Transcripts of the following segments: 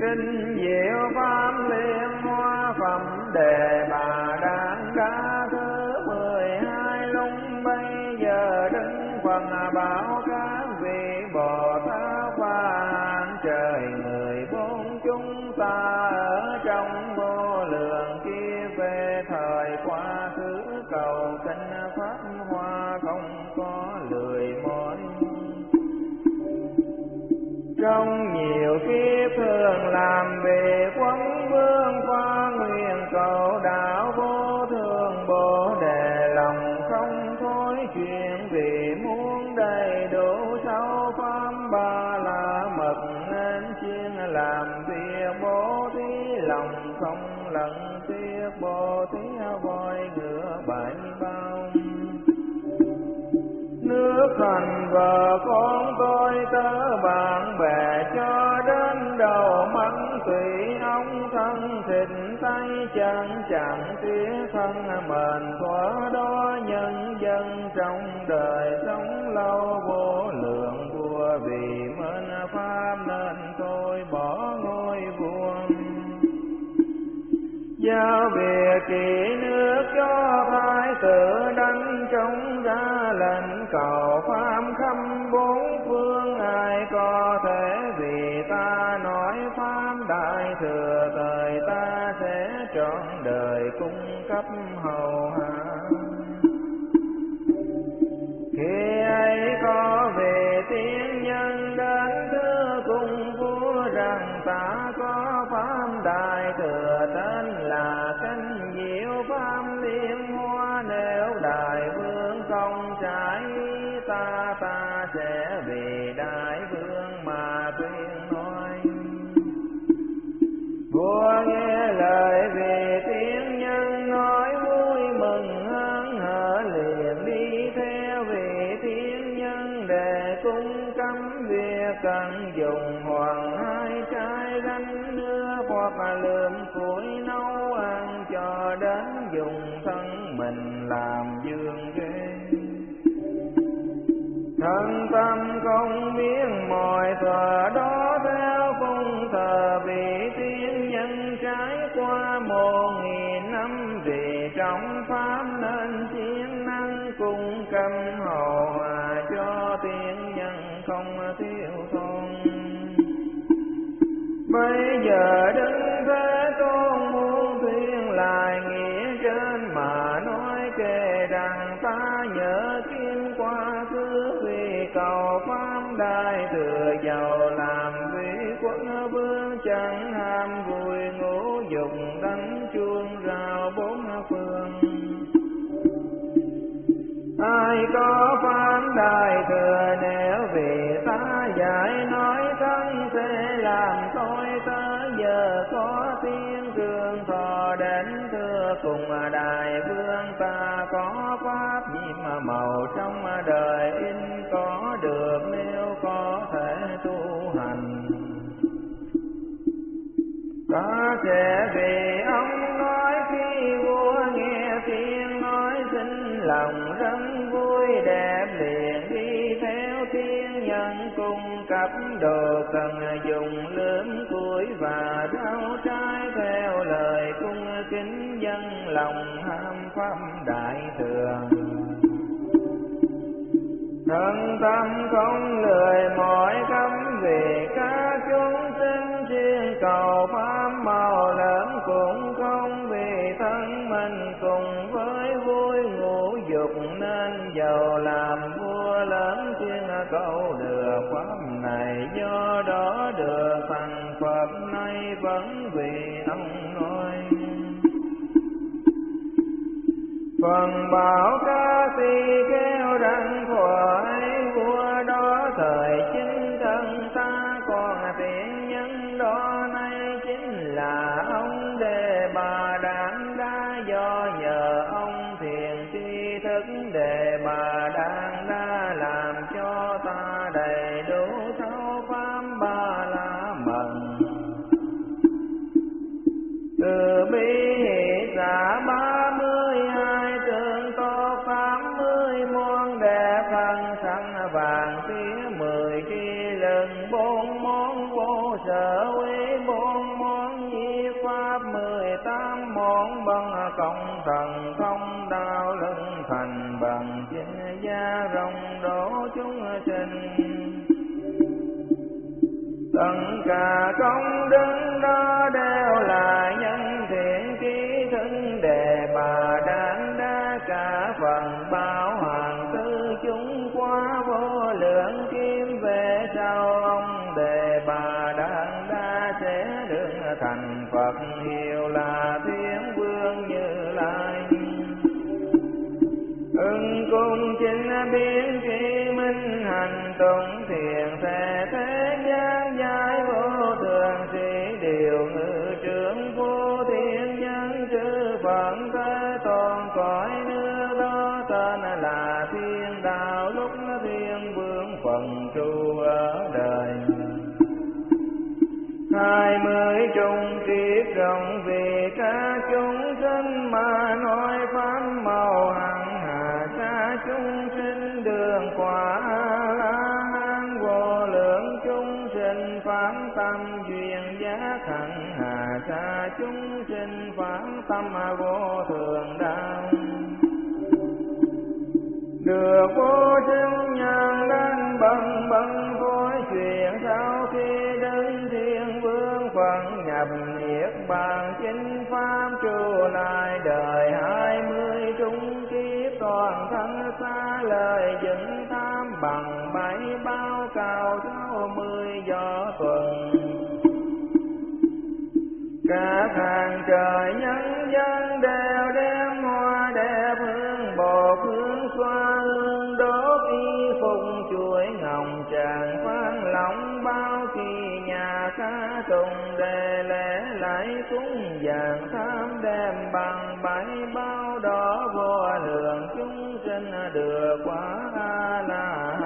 Kinh Diệu Pháp Liên Hoa Phẩm Đề Bà Đáng Đá thứ 12. Lúc bây giờ Đức Phật bảo các vị Bồ Tát qua hàng trời người bốn chúng ta ở trong vô lượng kia về thời qua thứ cầu kinh Pháp Hoa không có lười mỏi. Trong nhiều kiếp thường làm về quấn vương qua nguyện cầu đạo vô thường Bồ Đề, lòng không thối chuyện vì muốn đầy đủ sáu pháp ba la mật, nên chuyên làm việc bố thí lòng không lẫn tiếc, bố thí voi ngựa bảy bao nước thành vợ con tôi tớ bạn bè cho đến đầu mắng tủy ông thân thịt tay chân chẳng tiếc thân mền thỏa đó. Nhân dân trong đời sống lâu vô lượng vua, vì mến pháp nên tôi bỏ ngôi vua, giao về kỹ nước cho thái tử đánh chống ra lệnh cầu pháp khắp bốn phương. Ai có thể vì ta nói pháp đại thừa, thời ta sẽ trọn đời cung cấp hầu hạ. Khi ấy có về tiếng nhân đến thứ cung vua rằng ta có pháp đại thừa tên là Kinh Diệu Pháp Liên Hoa. Nếu đại vương không trái ý ta, ta sẽ vì đại vương mà tuyên nói. Vua nghe lời về tiếng nhân nói vui mừng hớn hở, liền đi theo về tiếng nhân để cung cấp việc cần dùng. Hoàng hai trái gánh nưa hoặc lượm củi nấu ăn, cho đến dùng thân mình làm giường ghế. Thân tâm không biết mọi thờ đó theo cung thờ, vì tiên nhân trải qua 1000 năm vì trong pháp nên chiến năng cung cầm hầu hòa cho tiên nhân không thiếu thốn. Bây giờ đứng thế tôn muốn thuyên lại nghĩa trên mà nói kể rằng ta nhớ kim quá khứ vì cầu pháp đại thừa, giàu làm vị quốc vương chẳng ham vui ngũ dục, đánh chuông rào bốn phương. Ai có pháp đại thừa nếu vì ta giải nói thân sẽ làm tôi tới giờ có tiếng cường thọ đến thưa cùng đại vương. Ta có pháp nhiệm màu trong đời in có được nếu có thể tu hành. Ta sẽ vì ông nói khi vua nghe tiếng nói xin lòng rất vui đẹp, liền đi theo tiếng nhân cung cấp đồ cần dùng lướm củi và rau trái theo lời cung kính dân, lòng ham pháp đại thừa. Thân tâm không lười mỏi cấm vì các chúng sinh chuyên cầu pháp màu lớn, cũng không vì thân mình cùng với vui ngũ dục, nên giàu làm vua lớn chuyên cầu được pháp này. Do đó được thành Phật nay vẫn vì ông nói. Phần bảo ca si kêu rằng thoại vua đó thời chính thân ta, còn tiện nhân đó nay chính là ông Đề Bà Đáng Đa. Do nhờ ông thiền tri thức Đề Bà Đáng Đa làm cho ta đầy đủ sáu pháp ba la mật, từ bi hỷ xả 32 tượng to 80 muôn đẹp, thân sẵn vàng tía 10 mười tri lần bốn món vô sở quý, bốn món nhiếp pháp 18 món bằng công thần thông đạo lưng thành bằng chính gia rộng đổ chúng sinh. Tất cả công đức đó đều là nhân thiện trí thức đề bà đáng đa cả phần bao hoàng tư chúng quá vô lượng kim về sau ông đề bà đáng đa sẽ được thành Phật hiệu là Thiên Vương Như Lai. Ưng cung chính biến trí minh hành tùng thiền sẽ thế gian giải vô thường sĩ điều ngự trưởng vô thiên nhân chư phận thế toàn cõi nước đó tên là thiên đạo lúc thiên vương phần trụ ở đời. 20 trung kiếp rộng vì các chúng sinh mà nói pháp màu hằng hà các chúng sinh đường quả la hán vô lượng chúng sinh phạm tâm duyên giác hằng hà các chúng sinh phạm tâm vô thường đạo được vô chứng nhân đến bần bần vối chuyện sau khi đến thiên vương phần nhập niết bàn chính pháp trụ lại đời 20 trung kiếp toàn thân xa lời dựng tham bằng 7 bao cao 60 gió tuần. Cả hàng trời nhân dân đều đem hoa đẹp hương bột hương xoa hương đốt y phùng chuỗi ngồng tràng phan lỏng bao kỳ nhà ca tùng đề lễ lại cúng vàng tham đem bằng 7 bao đỏ vô lượng chúng sinh được quá là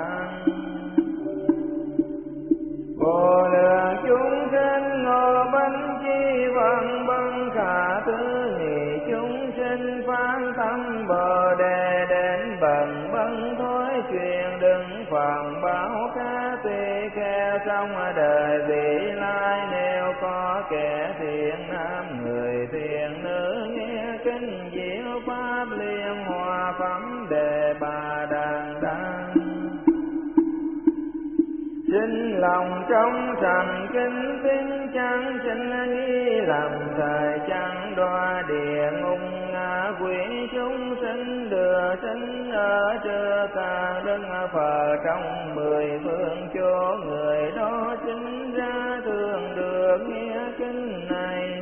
vô lượng chúng sinh ngộ bánh chi văn băng khả tứ nghị chúng sinh phán tâm bồ đề đến bần băng thối truyền đừng phàm báo cá tùy khe trong đời vị lai nếu có kẻ thiện nam người thiện nữ nghe kinh diệu pháp liên hòa phẩm đề bà đàn đăng. Xin lòng trong thành kính tin chẳng xin nghi làm thời chẳng đoa địa ngục ngã quỷ chúng sinh đưa sinh ở trưa ta đức Phật trong 10 phương chỗ người đó chính ra thường được nghe kinh này.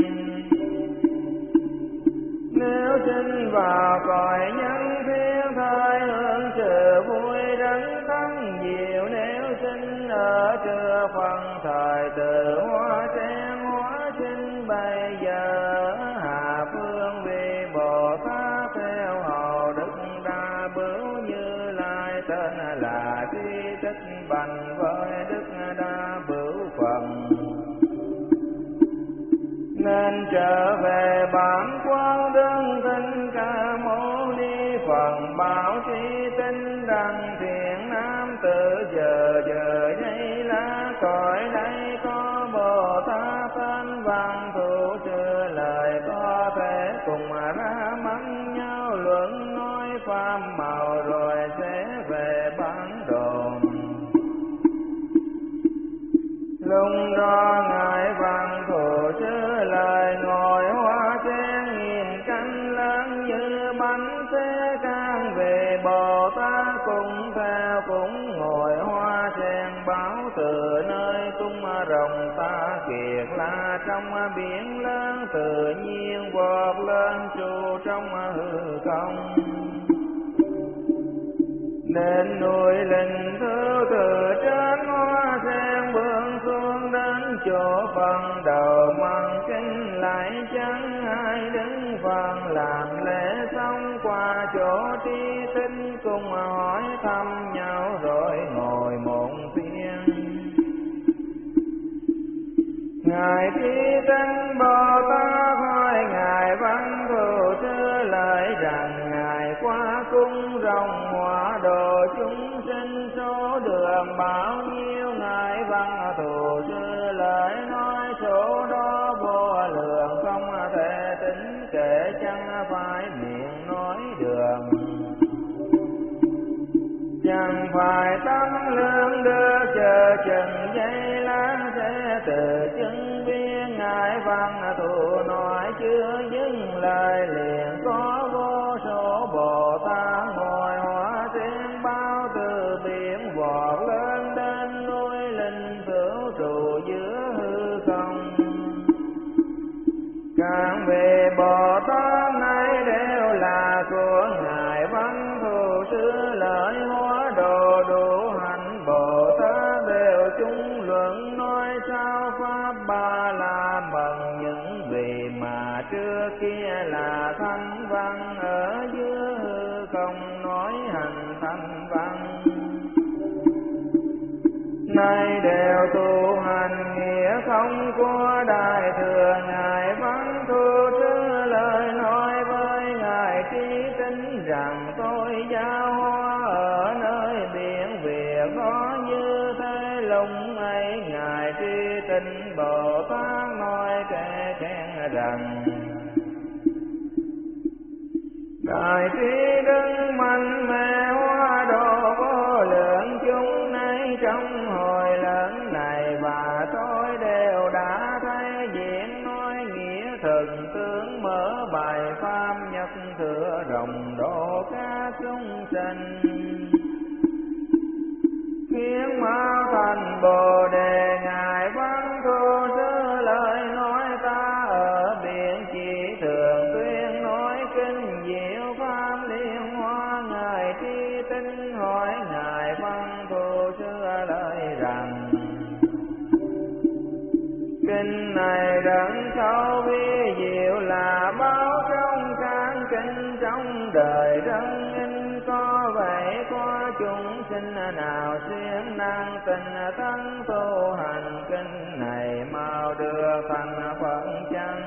Nếu sinh vào cõi nhân thiên thời hưởng sự vui đấng thắng diệu nếu sinh ở trưa phần thời tự hóa trang hóa sinh bây giờ hạ phương vì Bồ Tát theo hầu đức đa bửu Như Lai tên là Trí Tích Bành với đức đa bửu phần nên trở về bản quang đơn tinh ca mâu ni phần bảo trí tinh đăng thiện nam tự giờ giờ đây lá cõi đây có Bồ Tát tên văn thù chưa lời có thể cùng ra mắng nhau luận nói pháp màu rồi sẽ về bản đồn lung đó ngài văn thù chứ lời ngồi hoa sen nghìn cánh lớn như bánh xe can về Bồ Tát cùng theo cũng ngồi hoa sen báo từ nơi cung rồng ta kiệt la trong biển lớn tự nhiên vọt lên trụ trong hư không nên nuôi linh thứ từ trên hoa sen bướng xuống đến chỗ phần đầu mang kinh lại chẳng ai đứng phần làm lễ xong qua chỗ tri tinh cùng hỏi thăm nhau rồi ngồi mộng tiếng. Ngài Trí Tinh Bồ Tát hỏi ngài Văn Thù Sư lời rằng ngài qua cung rồng hóa độ chúng sinh số đường bao nhiêu chừng giấy lá thế từ chứng viên ngài văn thù nói chưa dừng lời liền có vô số Bồ Tát ngồi hóa thiên bao từ biển vọt lên đến núi linh tửu trụ giữa hư không. Càng về Bồ Tát này đều là của ngài văn thù sư lợi hóa đồ đủ hạnh Bồ Tát đều chung luận nói sao pháp ba la mật những vị mà trước kia là thanh văn ở dưới hư không nói hành thanh văn nay đều tu hành nghĩa không của đại thừa ngài văn thù trứ lời nói với ngài trí tính rằng tôi giao hoa ở nơi biển việc có như thế lùng ấy ngài trí tính Bồ Tát nói kể khen rằng đại trí đức mạnh mẽ hóa độ vô lượng chúng nay trong hồi lớn này và tôi đều đã thấy diễn nói nghĩa thần tướng mở bài pháp nhật thừa rộng độ các chúng sanh khiến mau thành Bồ Đề ngài văn thù trứ lời nói ta ở biển chỉ thường tuyên nói kinh diệu pháp liên hoa ngài tri tinh hỏi ngài văn thù trứ lời rằng kinh này đấng sâu vi diệu là báo trong sáng kinh trong đời đấng có vậy có chúng sinh nào siêng năng tình thân tu hành kinh này mau đưa thành Phật chăng?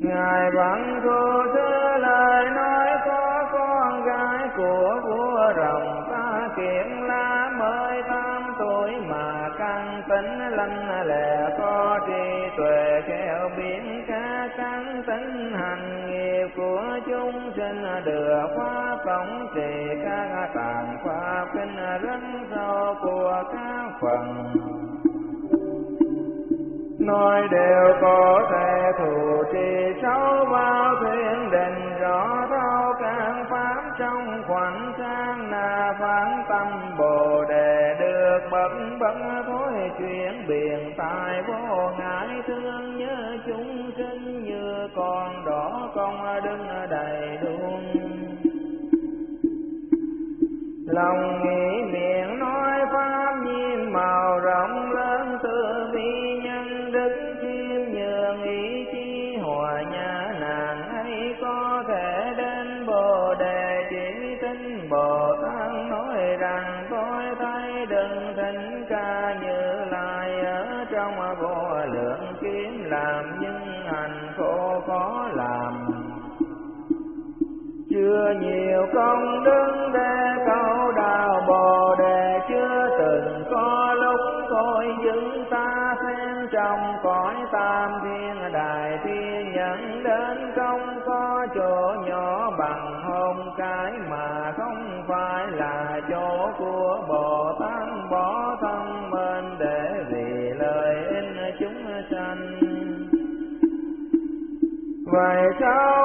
Ngài vẫn thu thứ lời nói có con gái của vua rồng ta kiểm lá mới 8 tuổi mà căn tính lanh lẹ có trí tuệ khéo biến cả căn tính hành nghiệp của chúng sinh được pháp tổng trì các tạng pháp kinh rất sâu của các phần nói đều có thể thụ trì sâu vào thiên đình rõ thấu các pháp trong khoảnh khắc là phán tâm Bồ Đề được bất bất thối chuyển biển tài vô ngại thương như chúng sinh như con đỏ con đứng đầy đuông lòng nghĩ miệng nói pháp nhiệm màu rộng lớn từ bi nhân đức chiêm nhường ý chí hòa nhã nàng ấy có thể đến Bồ Đề chỉ tin Bồ Tát nói rằng tôi thấy đừng thỉnh ca Như Lai ở trong vô lượng kiếm làm những hành khổ khó làm chưa nhiều công đức để cầu đạo Bồ Đề chưa từng có lúc tôi dừng ta xem trong cõi tam thiên đại thiên nhận đến không có chỗ nhỏ bằng hôn cái mà không phải là chỗ của Bồ Tát bỏ thân mình để vì lợi ích chúng sanh vậy sao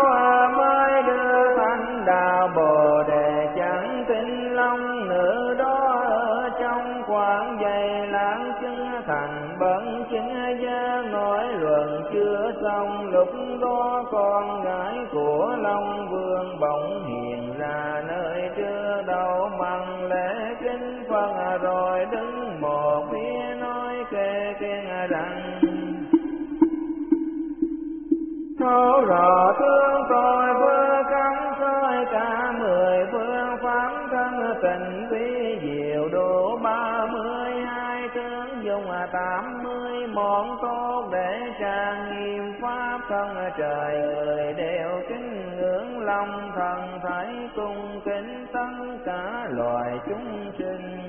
mới đưa thánh đạo Bồ Đề chẳng tin long nữ đó ở trong khoảng dày lãng chứng thành bẩn chính gia nói luận chưa xong lúc đó con gái của Long Vương bỗng hiện ra nơi chưa đâu mặn lễ kính Phật rồi đứng một phía nói kê kê rằng thấu rõ thương tôi vừa cắn rơi cả 10 phương phán thân tình vi diệu độ 32 tướng dùng 80 món tốt để trang nghiêm pháp thân trời người đều kính ngưỡng lòng thần thấy cung kính tất cả loài chúng sinh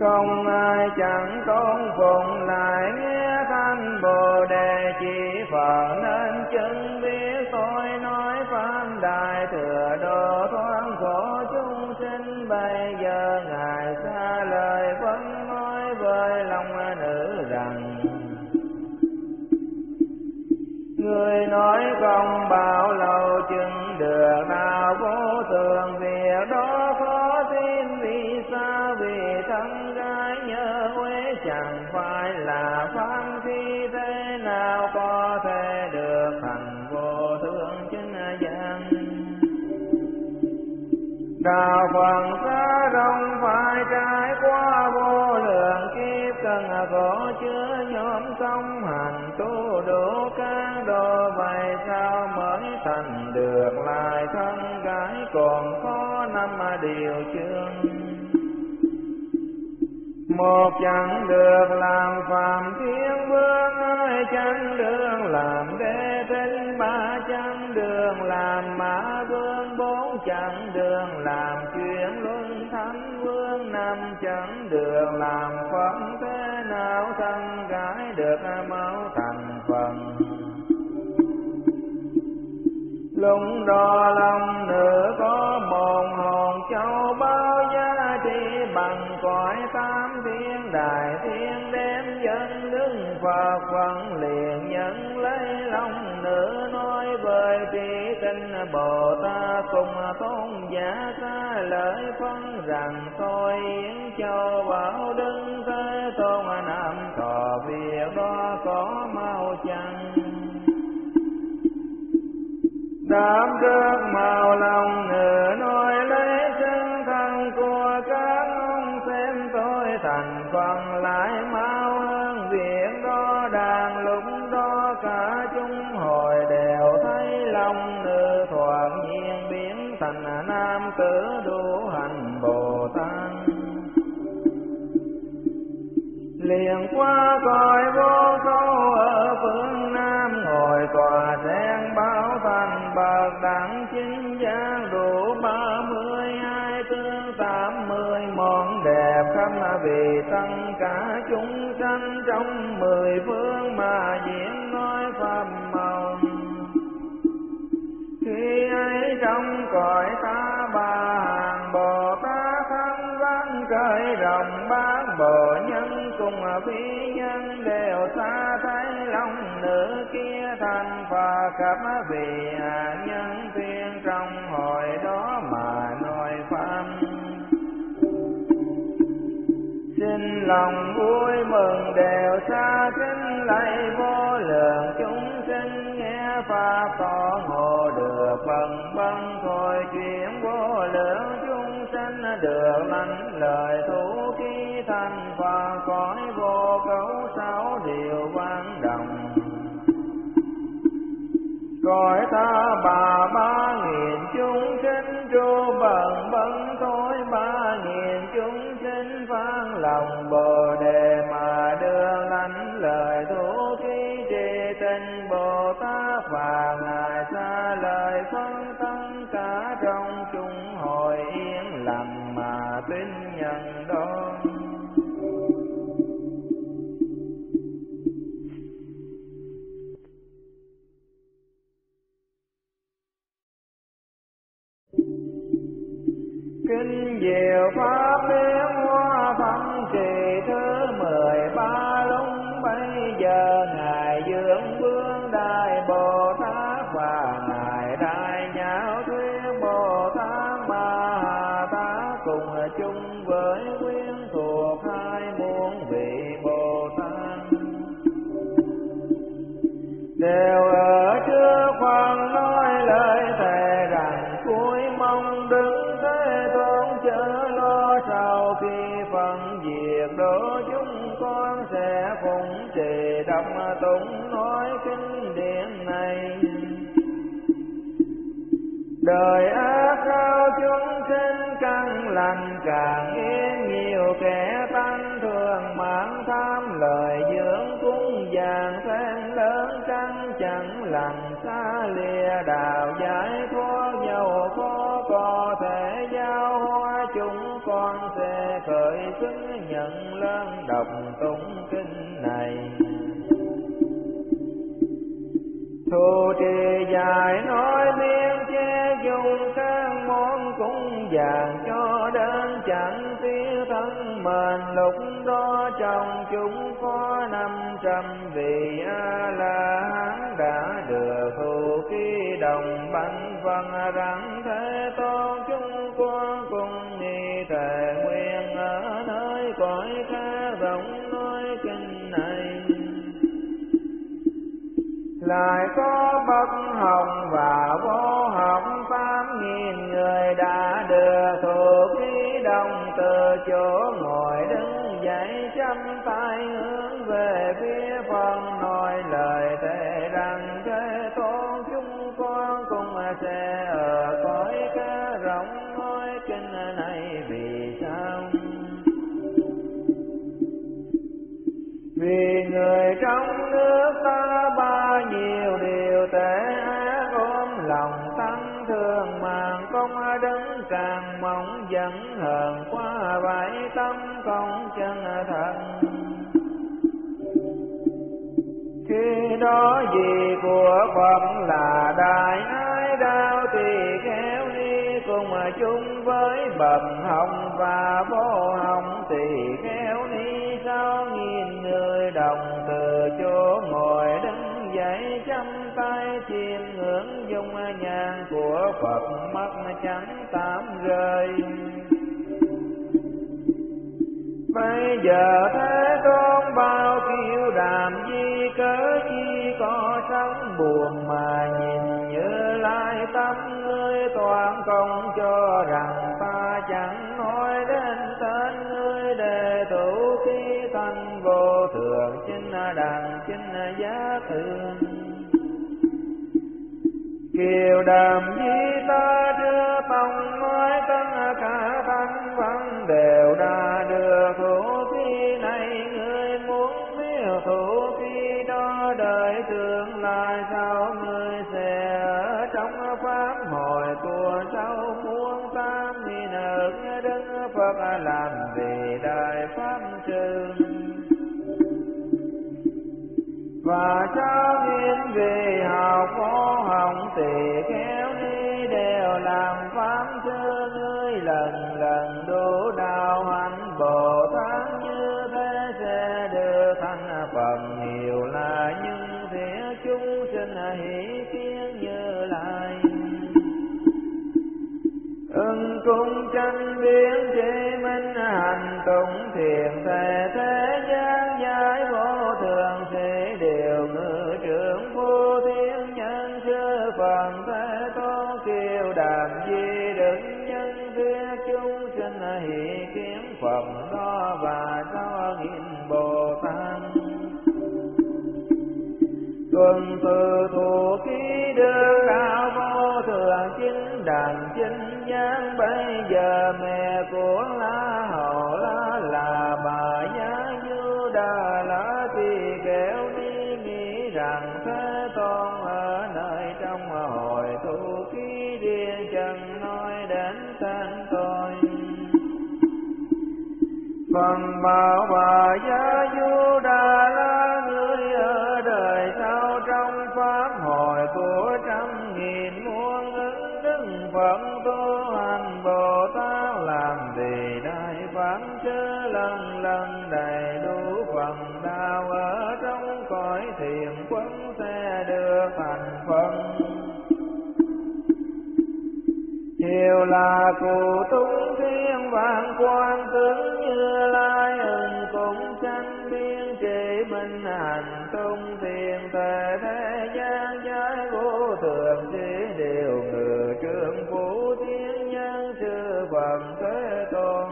không ai chẳng tôn phụng lại nghe thanh Bồ Đề chỉ Phật nên chứng biết tôi nói pháp đại thừa độ thoát khổ chúng sinh sinh bây giờ Ngài xa lời vẫn nói với lòng nữ rằng: người nói không bao lâu chừng được nào vô thường, việc đó khó tin. Vì sao? Vì thân gái nhớ quế chẳng phải là pháp, khi thế nào có thể được thành vô thượng chánh giác. Đạo Phật xa rộng phải trải qua vô lượng kiếp, cần gỗ chứa nhóm sông hành tu đủ các đồ. Vậy sao mới thành được lại thân gái? Còn có 5 điều chương. Một, chẳng được làm phàm thiên vương, ai chẳng được làm đế tinh, ba chẳng được làm mã vương, bốn chẳng được làm chuyển luân thánh vương, năm chẳng được làm phật. Thế nào thân gái được mau thành phần? Lũng đo lòng nữ có một hồn châu bao giá trị, bằng cõi tám thiên đại thiên đem dân đứng Phật vẫn liền nhận lấy lòng nữ, nói với trí tinh Bồ Tát cùng tôn giả xa lợi phân rằng: tôi Yến Châu Bảo Đức Thế Tôn Nam Thọ, việc đó có mau chăng? Đám trước màu lòng nữ nói lấy chân thân của các ông, xem tôi thành phần lại mau hơn việc đó. Đang lúc đó cả chúng hồi đều thấy lòng nữ thoáng nhiên biến thành nam tử đủ hành Bồ Tát, liền qua cõi vô sâu ở phương Nam, ngồi tòa sen báo thành bậc đẳng chính giác, đủ 32 tướng 80 món đẹp khắp vì tất cả chúng sanh trong 10 phương mà diễn nói pháp màu. Khi ấy trong cõi ta bà hàng Bồ Tát thân văn trời rộng, bát bộ nhân cùng phi nhân đều xa thấy lòng nữ kia thành Phật. Khắp vì hạ nhân thiên trong hội đó mà nói pháp, xin lòng vui mừng đều xa kính lạy vô lượng chúng sinh. Nghe pháp tỏ ngộ được phần băng thôi chuyển vô lượng chúng sinh, được lành lời thủ ký thành Phật. Cõi vô cấu 6 điều vang đồng, cõi ta bà 3.000 chúng sinh trụ bần bấn thôi, 3.000 chúng sinh vang lòng Bồ đề mà đưa lãnh lời thủ ký trì tình Bồ Tát. Và Ngài xa lời phân tất cả trong chúng hội yên lặng mà tin nhận đó. Kinh Diệu Pháp Biến Hoa Phẩm kỳ thứ 13. Lúc bấy giờ Ngài dưỡng vương Đại Bồ Tát và Ngài Đại Nhạo Thuyết Bồ Tát Ma Hà Tát cùng chung với quyến thuộc 2 muôn vị Bồ Tát, đều ở trước Phật nói lời thề rằng: cuối mong đứng Thế Tôn chớ lo, sau khi phân diệt đổ chúng con sẽ phụng trì đọc tụng nói kinh điển này. Đời ác sao chúng sinh căn lành càng yên, nhiều kẻ tăng thường mãn tham lời dưỡng cúng dường thêm lớn căn, chẳng lành xa lìa đạo giải thoát. Dầu khó có thể giao hóa chúng con sẽ khởi xướng nhận lớn đọc tụng kinh này. Thù trì dài nói miên che dùng các món cúng dường cho ảnh phía thân mình. Lúc đó trong chúng có 500 vị A-la-hán đã được hữu ký đồng bánh văn rằng Thế Tôn chúng con cùng nghi thề nguyện ở nơi cõi khá rộng nói kinh này. Lại có bất hồng và vô hồng 8.000 người đã được thuộc ý đồng từ chỗ ngồi đứng dậy chắp tay hướng về phía phần nói lời thề rằng Thế Tôn chúng con cũng sẽ ở cõi cá rộng nói kinh này. Vì sao? Vì người trong nước ta ba nhiều điều tệ ác, ôm lòng tăng thương màng không đứng càng mong dẫn hờn qua bãi tâm không chân thành. Khi đó vì của Phật là đại ái đau thì khéo đi cùng chung với bậc hồng và vô hồng thì khéo đi. 6.000 người đồng từ chỗ ngồi đứng dậy chăm tay chiêm ngưỡng dung nhan của Phật mắt chẳng tạm rời. Bây giờ Thế Tôn bao kiêu đàm di cớ chi có sống buồn mà nhìn Như Lai tâm ngươi toàn không cho rằng ta chẳng nói đến tên ngươi để thủ khí thanh vô thường chính đẳng chính giá thường. Kiều đàm di ta đưa tông nói tất cả thanh văn đều đã được thủ khí này. Ngươi muốn biết thủ khí đó đời tương lai sao? Ngươi sẽ ở trong pháp hội của sáu muôn 8.000 ức Đức Phật làm vì đại pháp trường. Và 6.000 vị học vô hồng tỳ khéo ni đều làm pháp sư. Ngươi lần lần đủ đạo hạnh Bồ Tát như thế sẽ được thành Phật nhiều là những thế chúng sinh hỷ kiến Như Lai. Ưng cung tranh biến chỉ minh hành tụng thiền thề thế gian giải vô thường sẽ đều ngự trưởng vô thiên nhân chư Phật Thế Tôn kiêu đàm di đứng nhân thuyết chúng sinh hỷ kiến Phật đó và 6.000 Bồ Tát. Tuần từ thủ khí đưa cao vô thường chính đàn chính giác. Bây giờ mẹ của La Hầu La là bà Giá Như Đà La thì kéo đi nghĩ rằng Thế Tôn ở nơi trong hồi thủ khí điên chẳng nói đến tên tôi. Phần bảo bà Giá Du Đà La người ở đời sau trong pháp hội của 100.000 muôn ứng đức Phật tu hành Bồ Tát làm vì đại pháp chớ lần lần đầy đủ phần đạo ở trong cõi thiền quân sẽ được thành Phật. Điều là cụ túng thiên vạn quan tướng Như Lai ưng cũng tranh biên trì minh hành tung thiền thề thế gian giới vô thường chỉ điều ngự trưởng phủ thiên nhân chư Phật Thế Tôn.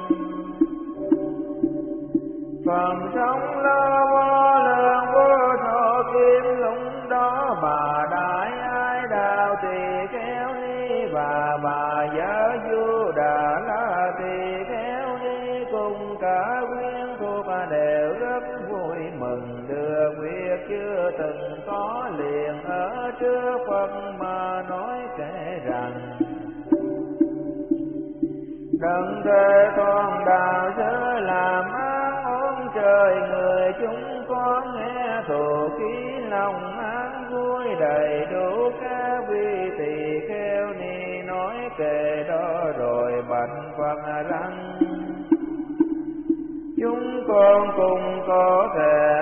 Phần sống lo vô lượng vô thọ kim lũng đó bà đại ái đạo tỳ kheo ni và bà Giá Du Đà La tỳ kheo ni cùng cả quyến thuộc đều rất vui mừng được việc chưa từng có liền ở trước Phật mà nói kể rằng đấng Thế Tôn đạo sớ làm án ôn trời người chúng con nghe thù ký lòng án vui đầy đủ ca vi tỳ kheo ni nói kệ đó rồi bạch Phật rằng chúng con cùng có thể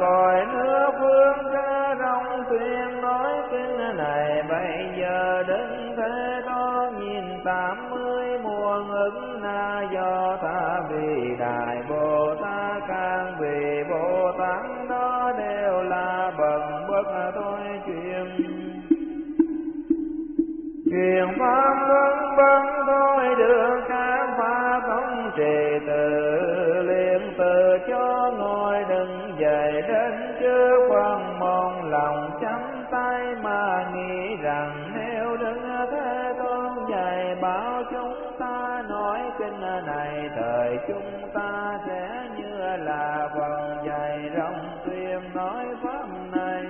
cõi nước phương xa rộng tuyên nói kinh này bây giờ đứng thế đó nhìn 80 muôn ứng na do ta vì đại Bồ Tát can vì Bồ Tát đó đều là bần bất tôi truyền pháp vấn vấn thôi được các pháp thống trì tự liền từ cho ngồi đừng dậy đến chứ quan mong lòng chấm tay mà nghĩ rằng nếu đứng thế tôn dạy bảo chúng ta nói kinh này thời chúng ta sẽ như là vòng dày rong tuyên nói pháp này.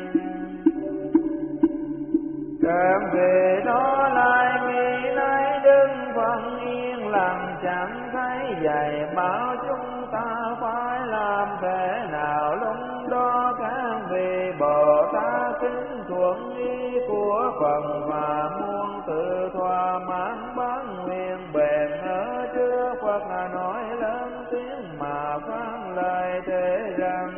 Càng về đó lại nghĩ nay đứng vẫn yên lặng chẳng thấy dạy bảo chúng ta phải làm thế nào. Lúc đó càng về Bồ Tát kính thuận ý của Phật và muôn tự thỏa mãn bán nguyện bền ở trước Phật là nói lớn tiếng mà phán lời thế rằng: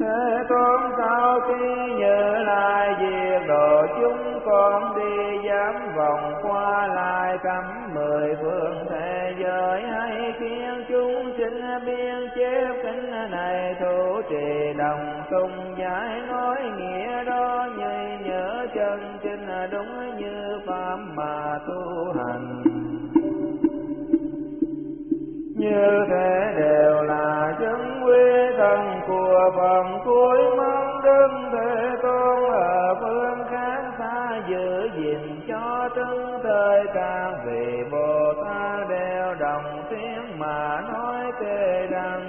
Thế con sau khi nhớ lại việc đồ chúng con đi dám vòng qua lại cắm 10 phương thế giới hay khiến chúng chính biên chế kính này thủ trì đồng tung giải nói nghĩa đó như nhớ chân chính đúng như pháp mà tu hành. Như thế đều là chứng quy thân của phần cuối mong đứng thế tôn ở phương kháng xa giữ gìn cho trứng tơi càng vì Bồ Tát đeo đồng tiếng mà nói kê rằng: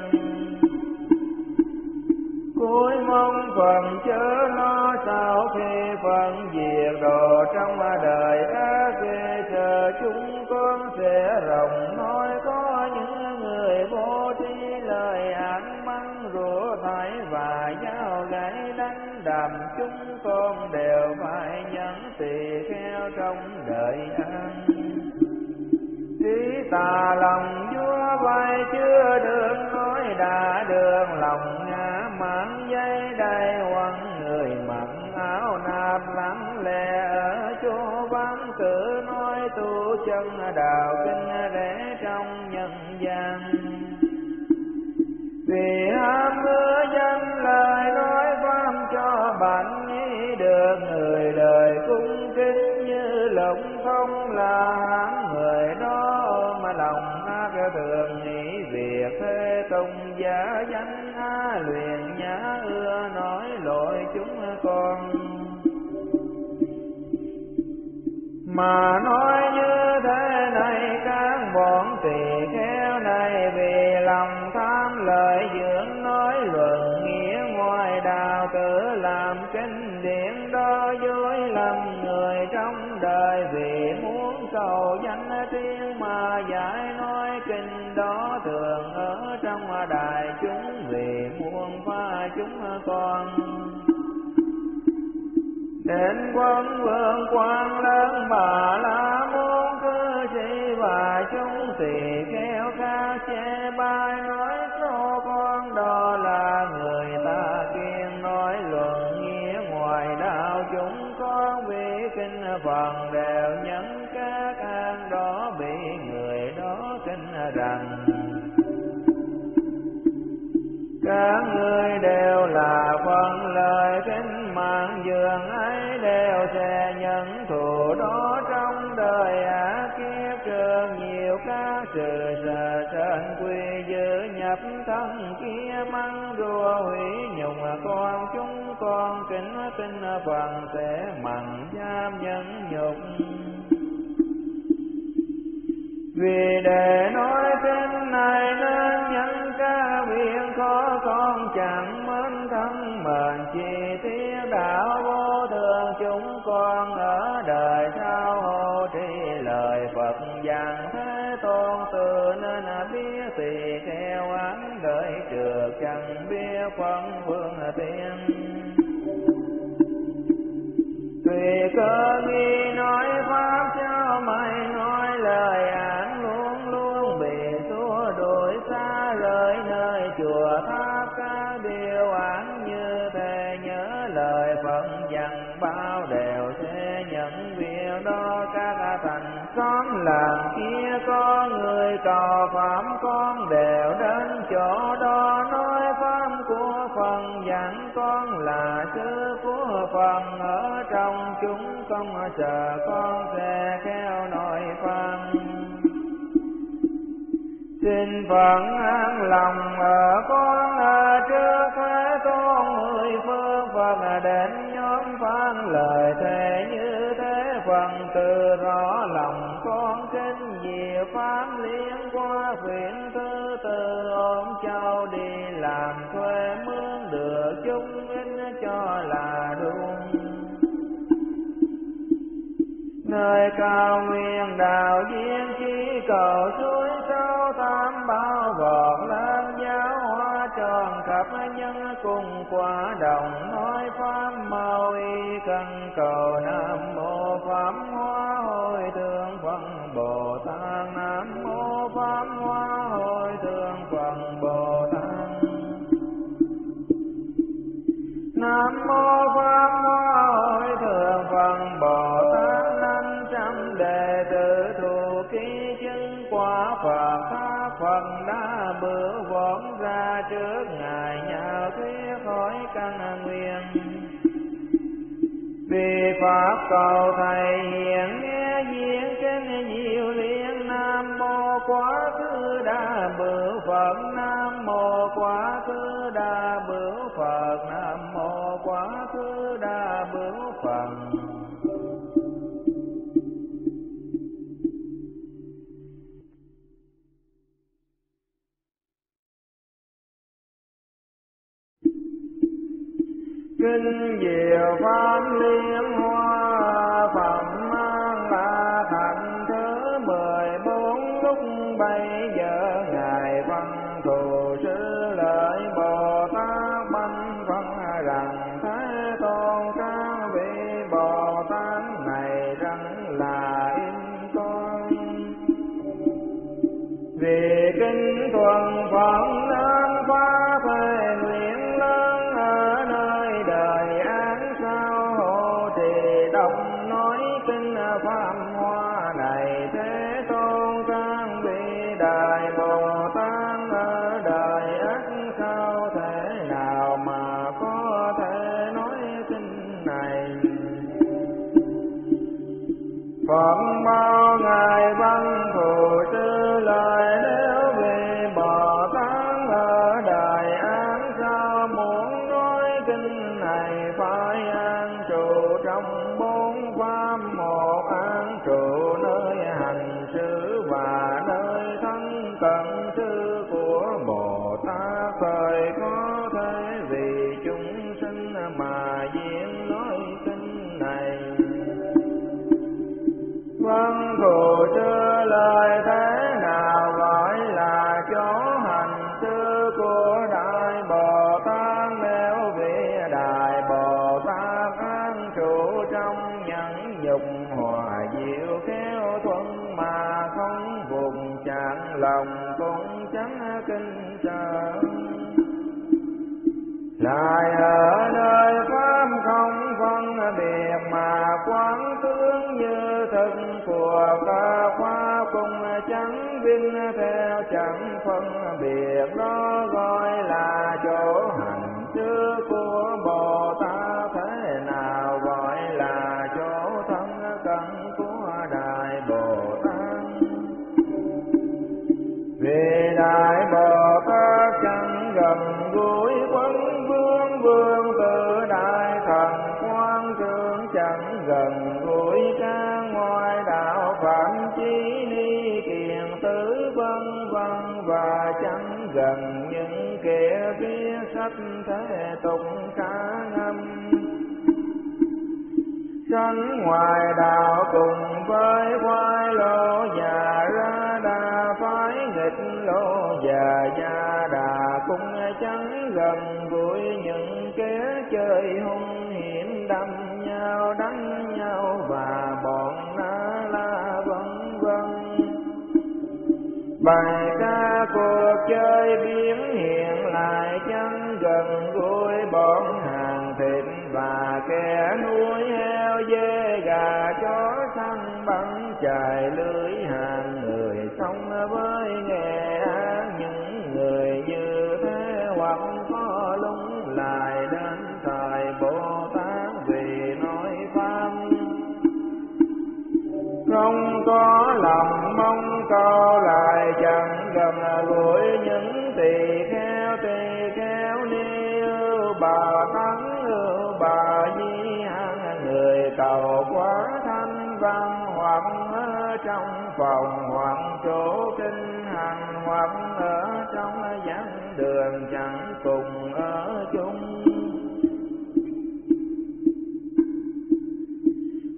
Cuối mong phần chớ nó sau khi phần diệt đồ trong đời các kê chờ chúng con sẽ rộng nói có những người vô trí lời ảnh mắng rủa thải và dao gãy đánh đầm chúng con đều phải nhẫn tỳ kheo trong đời ăn. Trí tà lòng vua vai chưa được nói đã được lòng ngã mãn dây đầy quăng người mặc áo nạp lắng lè ở chỗ vắng cử nói tu chân đạo kinh rẽ trong nhân gian. Vì ham mưa danh lời nói vang cho bạn nghĩ được người đời cung kính như lòng không là hãm người đó mà lòng ác thường nghĩ việc thế tùng giả danh á luyện nhã ưa nói lỗi chúng con mà nói như thế này các bọn tỳ kheo này vì lòng tham lợi dưỡng nói luận nghĩa ngoài đạo tự làm kinh điển đó dối lầm người trong đời vì muốn cầu danh tiếng mà giải nói kinh đó thường ở trong đại chúng vì muôn pha chúng con. Đến quân vương quan lớn bà la môn cư sĩ và chúng tỳ kheo khác chê bai nói cho con đó là người ta kiên nói luận nghĩa ngoài đạo chúng con vì kinh phần đều nhẫn các an đó bị người đó kinh rằng các người đều là phần lời kinh mạng dường ấy đều sẽ nhận thù đó trong đời ác kiếp trường nhiều các sự sợ trên quy giữ nhập thân kia mắng rùa hủy nhục con chúng con kính tinh phần sẽ mặn giam nhẫn nhục. Vì để nói kinh này nên những ca viện khó con chẳng mến thân mệnh chỉ thiết đạo vô thường chúng con ở đời sau hộ trì lời Phật dặn thế tôn từ nên biết tỳ kheo án đời trượt chẳng biết phân phương tiên. Tùy cơ nghi nói pháp cho mày nói lời có người trò phạm con đều đến chỗ đó nói pháp của phần, dặn con là sư của phần, ở trong chúng không sợ con sẽ theo nội phần. Xin Phật an lòng ở con trước thế tôn mười phương Phật, đến nhóm phán lời thề như thế phần từ rõ lòng con kính diệu pháp, liên qua quyển thứ tư ôm châu đi làm thuê mướn được chúng ít cho là đúng. Nơi cao nguyên đạo viên chỉ cầu suối sau tam bao vọt lên, giáo hoa tròn khắp nhân cùng quả đồng nói pháp mau y cần cầu. Nam mô pháp hoa hồi thượng Phật Bồ Tát, Nam mô pháp hoa hồi thượng Phật Bồ Tát, Nam mô pháp hoa hồi thượng Phật Bồ Tát. Đệ tử thù ký chứng quả Phật pháp Phật đã bữa vốn ra trước ngài, nhạo thuyết hỏi căn nguyên. Vì pháp cầu thầy hiện nghe diễn kinh nhiều liên. Nam mô quá khứ đã bữa Phật, Nam mô quá khứ đã bữa Phật, Nam mô quá khứ đã bữa Phật. Kinh diệu pháp liên hoa phẩm mang là thành thứ 14. Lúc bây giờ ngài Văn Thù Sư Lợi Bồ Tát banh phân rằng thế tôn các vị Bồ Tát này rằng là im con. Vì kinh thuần phẩm nên phá thời nguyện pháp hoa này, thế tôn các vị đại Bồ Tát ở đời ít sao thể nào mà có thể nói kinh này. Phật bao ngài Văn Thù Sư Lợi nếu về Bồ Tát ở đời án sao muốn nói kinh này, phải an trụ trong bốn pháp một, trụ nơi hành xứ và nơi thân cận xứ của Bồ Tát. Thời có thể vì chúng sinh mà diễn nói kinh này. Văn Thù Sư Lợi thế nào gọi là chỗ hành xứ của đại Bồ Tát? Nếu vị đại Bồ Tát an trụ trong nhẫn nhục hòa diệu khéo thuận mà không vùng chạng lòng cũng chẳng kinh sợ, lại ở nơi pháp không phân biệt mà quán tướng như thực của pháp hoa cùng chẳng vinh theo chẳng phân biệt, đó gọi là chỗ hành xứ của Bồ Tát. Thế nào gọi là chỗ thân cận của đại Bồ Tát? Vì đại Bồ Tát chẳng gần gũi quấn vương, vương tự đại thần quan trường chẳng gần gũi ra ngoài đạo phạm chí ni kiền tứ vân vân, và chẳng gần những kẻ viết sách thế tục cá ngâm. Sánh ngoài đạo cùng với khoai lô già ra đà, phái nghịch lô già ra đà cũng chẳng gần gũi những kẻ chơi hung hiểm, đâm nhau đánh nhau và bọn na la vân vân. Bài ca cuộc chơi biến hiện lại chẳng gần gũi bọn hàng thịt và kẻ nuôi heo dê gà chó săn bắn chài lưới hàng người. lại chẳng gần gũi những tỳ kheo ni ưu bà thắng ưu bà di hằng người cầu quá thanh văn hoặc ở trong phòng hoặc chỗ kinh hành hoặc ở trong giảng đường chẳng cùng ở chung.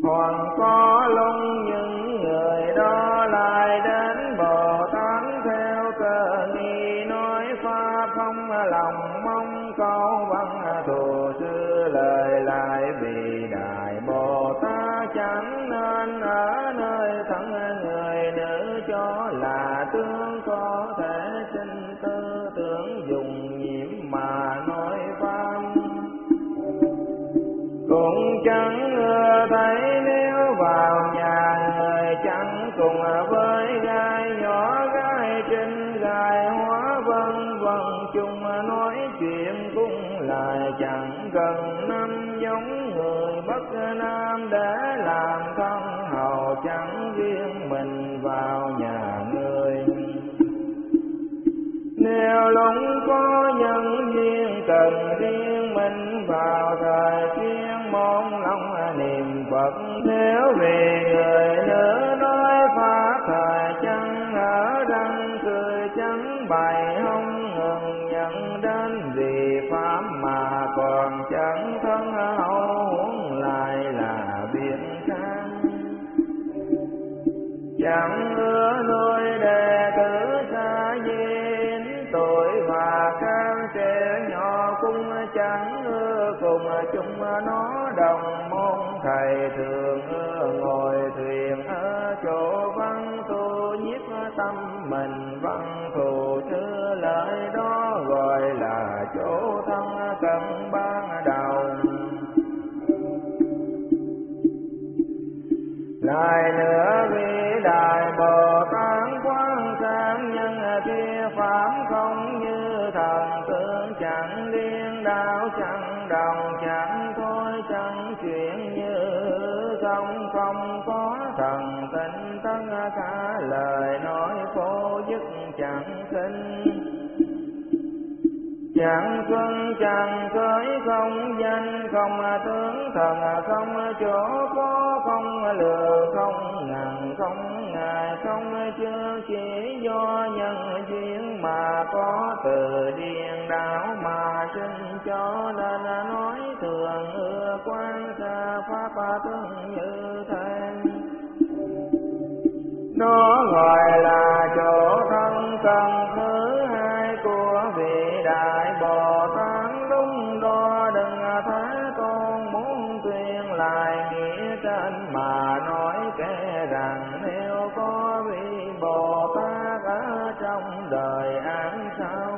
Còn có lông những người đó lại đến Bồ Tát theo cơ nghi nói Pháp không lòng mong câu văn thù sư lời lại vì Đại Bồ Tát chẳng nên ở nơi thân người nữ cho là tướng có thể sinh tư tưởng dùng nhiễm mà nói Pháp. Cũng chẳng ngờ thấy vào nhà người chẳng cùng với gai nhỏ gai trên gai hóa vân vân chung nói chuyện cũng lại chẳng gần năm giống người bất nam để làm thân hầu chẳng riêng mình vào nhà người. Nếu lòng có nhân duyên cần riêng mình vào thời chuyên môn lòng niệm Phật. Nếu vì người nữ nói phá thời chẳng ở đăng cười chẳng bày không ngừng nhận đến vì Pháp mà còn chẳng thân hậu huống lại là biển khăn. Chẳng ưa nuôi đệ tử xa duyên tuổi và can trẻ nhỏ cũng chẳng ưa cùng chung nó đồng môn thầy thường ưa ngồi thuyền ở chỗ văn tu nhiếp tâm mình văn thù chứ lợi đó gọi là chỗ thân cần ban đầu. Lại nữa vì Đại Bồ Tát quán sáng nhân kia Pháp không như thần tướng chẳng điên đảo chẳng đồng chẳng thôi chẳng chuyển như không không có thần tình thân cả lời nói vô dứt chẳng sinh. Chẳng xuân chẳng khởi không danh không tướng thần không chỗ có không lừa không ngàn không ngài không chưa chỉ do nhân duyên mà có từ điên đảo mà sinh cho nên nói thường ưa quan xa Pháp tương như thế. Nó gọi là chỗ thân cần thứ hai của vị Đại Bồ Tát đúng đo đừng thấy con muốn tuyên lại nghĩa trên mà nói kể rằng nếu có vị Bồ Tát ở trong đời án sau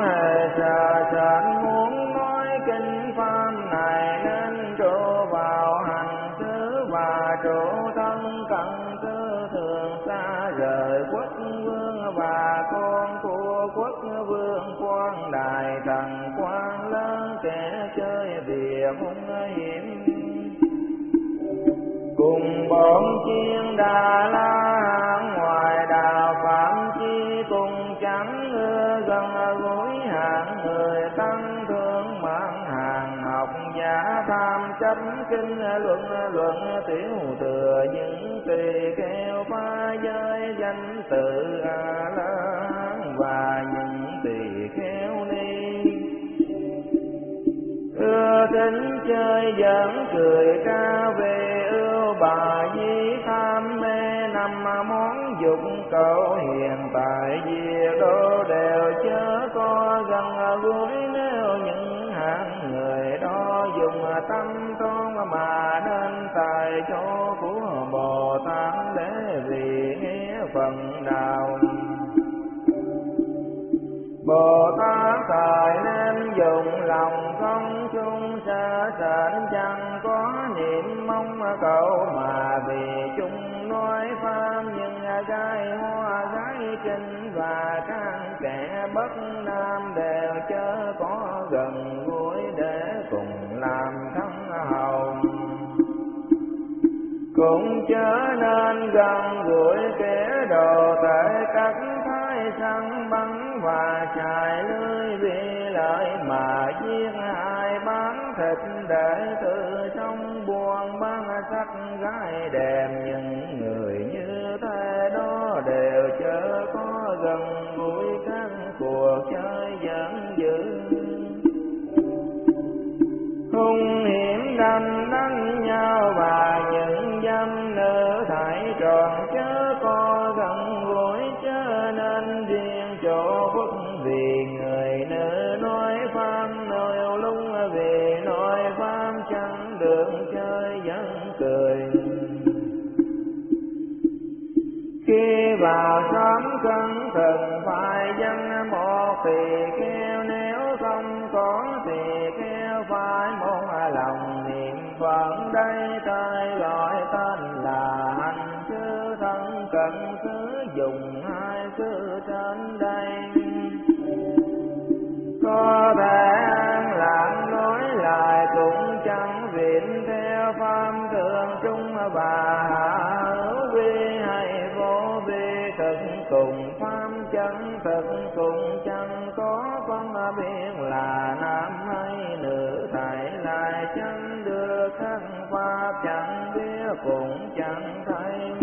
hề sợ sệt muốn nói kinh pháp này nên trổ vào hành xứ và trổ thân cận tư thường xa rời quốc vương và con của quốc vương quan đại thần quan lớn kẻ chơi bìa hung hiểm cùng bọn chiên Đà La hàng ngoài đạo phạm chi cùng chẳng ưa gần gối hạng người tăng thương mạng hàng học giả tham chấp kinh luận tiểu thừa những tỳ kheo phá giới danh tự A-la-hán và những tỳ kheo ni ưa tính chơi giỡn cười ca về ưu bà di tham mê năm món dục cầu hiện tại gì đâu đều chớ có gần gũi nếu những hạng người đó dùng tâm tôn mà nên tài chỗ của Bồ Tát để vì nghe phần nào Bồ Tát thời nên dùng lòng không chung sợ sệt chẳng có niệm mong cầu mà vì chung nói pháp nhưng gái hoa gái trinh và các kẻ bất nam đều chớ có gần gũi để cùng làm thân hầu. Cũng chớ nên gần gũi kẻ đồ tệ, cắt thái săn bắn và chạy lưới vì lợi mà giết hại, bán thịt để từ trong buồn bán sắc gái đẹp. Những người như thế đó đều chớ có gần gũi các cuộc chơi giận dữ hung hiểm, đâm đánh nhau và những dâm nữ thải tròn chớ có gần gũi. Chớ nên riêng chỗ phúc vì người nữ nói pháp nổi lung, vì nói pháp chẳng được chơi vẫn cười. Khi vào xóm cẩn thận phải dân một thì kêu, nếu không có thì kêu phải một lòng. Niệm Phật đây tay gọi tên là hành, chứ thân cận cứ dùng hai chữ trên đây. Có thể an lạc nói lại cũng chẳng viện, theo pháp thường trung và cùng pháp chân thực cùng chân có phân biệt là nam hay nữ, tại lại chân đưa các pháp chẳng biết cũng chẳng thấy.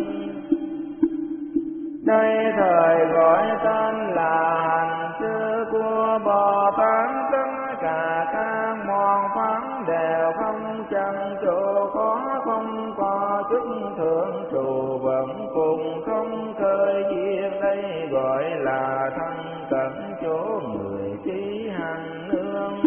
Đây thời gọi tên là hành sư của Bồ Tát, tất cả các môn pháp đều không chân trụ, có không có chức thượng trụ vẫn cùng không khơi duyên. Đây gọi là thân cận chỗ người trí hành nương,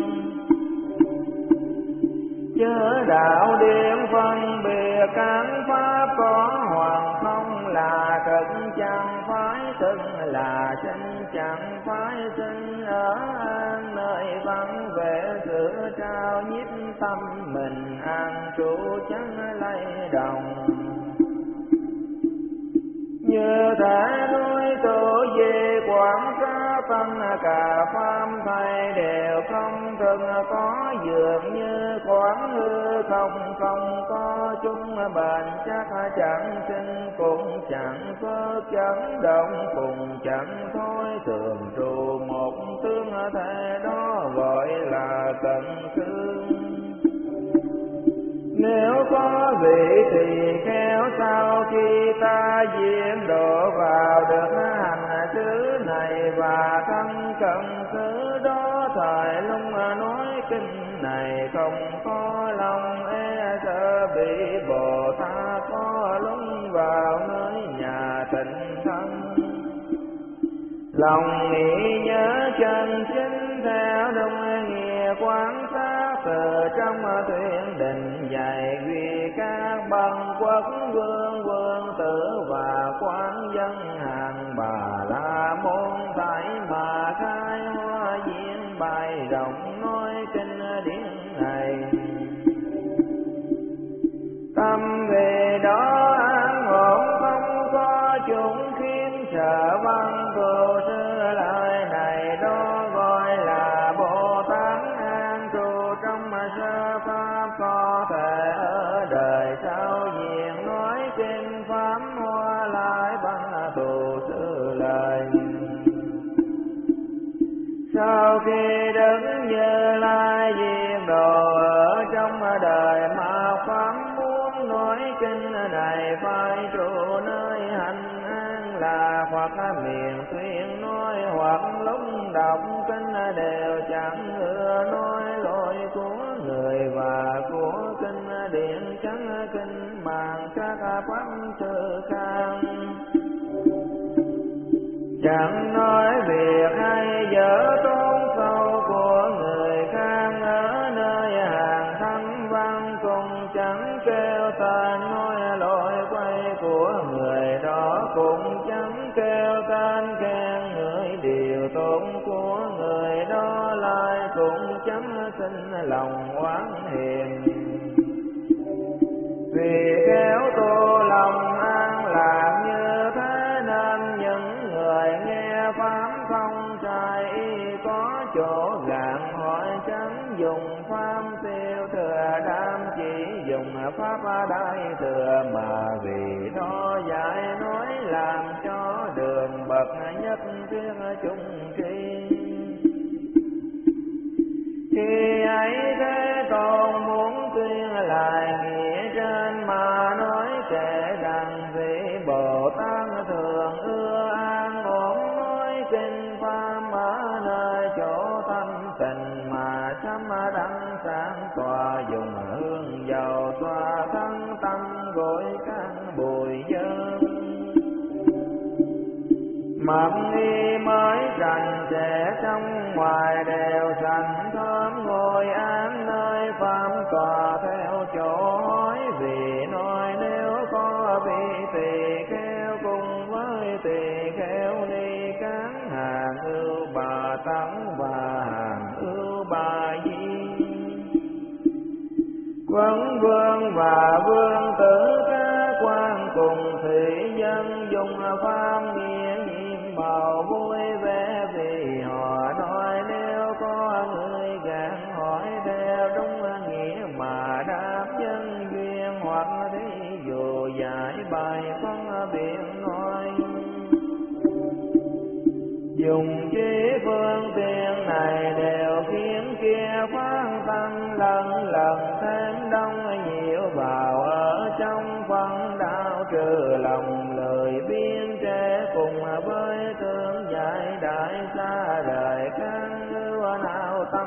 chớ đạo điên phân biệt các pháp có hoàng không là thực. Chẳng phải thực là sinh, chẳng phải sinh ở an nơi vắng vẻ giữa trao nhiếp tâm mình an trụ chẳng lấy đồng. Như thể đối tổ về quảng cá tâm cả pháp thầy đều không thường có, dường như quảng hư không có chúng bền chắc, chẳng sinh cũng chẳng có chẳng động cùng chẳng thôi thường trụ một tướng. Thế đó gọi là cận xương. Nếu có vị thì khéo sau khi ta diễn độ vào được hành xứ này và thân cận xứ đó. Thời lúc nói kinh này không có lòng e sợ bị Bồ Tát, có lúc vào nơi nhà tịnh thân lòng nghĩ nhớ chân chính theo đông nghĩa quán sát từ trong thuyền định dạy vì các bần quốc vương vương tử và quán dân hàng bà la môn tại mà khai hoa diễn bài rộng nói kinh điển này. Tâm về đó an ổn không có chúng khiến sợ văn thù xưa lời này đó gọi là Bồ Tát an trụ trong sơ pháp. Có thể ở đời sau diện nói trên pháp hoa lại bằng thù xưa lời. Sau khi đứng Như Lai diện đồ ở trong đời mà pháp muốn nói kinh này phải trụ nơi hành an là hoặc miệng tuyên nói hoặc lúc đọc kinh đều chẳng ưa nói lỗi của người và của kinh điển chẳng kinh màng các pháp sư khang. Chẳng nói việc hay dở tốn sâu của người khác ở nơi hàng thánh văn, cũng chẳng kêu tên nói lỗi quay của người đó, cũng chẳng kêu tên khen người điều tổn của người đó lại, cũng chẳng xin lòng oán hiền. Vì kéo tô lòng an lạc như thế nên những người nghe pháp không trai y có chỗ gạn hỏi chẳng dùng pháp tiêu thừa, đam chỉ dùng pháp đại thừa mà vì tiếng chung tri. Khi ấy thế còn muốn tuyên lại nghĩa trên mà nói kể rằng vị Bồ Tát thường ưa an ổn nói kinh pháp ở nơi chỗ tâm tình mà chấm đăng sáng tỏa dùng hương dầu tỏa thân tâm gội căn bụi dơ. Mộng y mới rành trẻ trong ngoài đều rành thơm ngồi án nơi phạm tòa theo chỗ hỏi vì nói nếu có bị tỳ kheo cùng với tỳ kheo ni cán hàng ưu bà tống và hàng ưu bà di quấn vương và vương tử các quan cùng thị dân dùng pháp nghĩa màu vui vẻ vì họ nói nếu có người gạn hỏi theo đúng nghĩa mà đáp nhân duyên hoặc thí dụ giải bài phân biện nói dùng trí phương tiện này đều khiến kia phát tâm lần lần thêm đông nhiều vào ở trong phân đạo trừ lòng lời biên trẻ cùng với tướng giải đại xa đời căn lưu nào tâm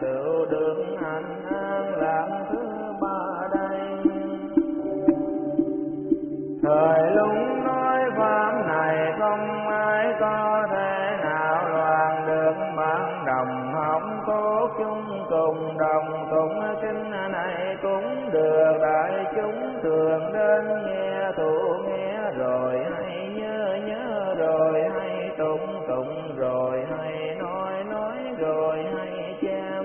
tựu được hạnh an lạc thứ ba đây. Thời lúc nói pháp này không ai có thể nào loạn được, bản đồng hỏng cố chung cùng đồng tụng kinh này cũng được đại chúng thường đến nghe tụ nghe rồi hay nhớ nhớ rồi hay tụng tụng rồi hay nói rồi hay chém.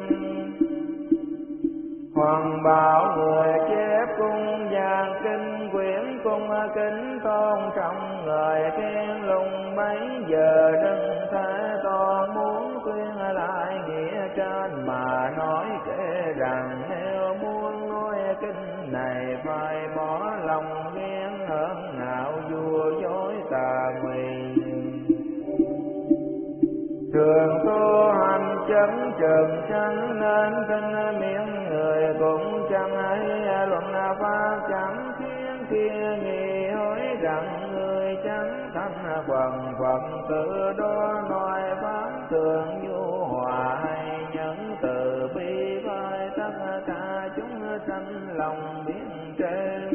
Hoàng bảo người chép cung vàng kinh quyển cung kính tôn trọng người khen lùng mấy giờ đừng thế to muốn khuyên lại nghĩa trên mà nói kể rằng nếu muốn nói kinh này phải bỏ lòng ghen hờn nào vua dối tà mị. Trường tu hành chấn trường chẳng nên thân miệng người cũng chẳng ấy luận pháp chẳng khiến kia nghi hối rằng người chẳng thành quần phận tự đó nói pháp tường nhu hòa hay nhẫn từ bi vai tất cả chúng sanh lòng biến trên.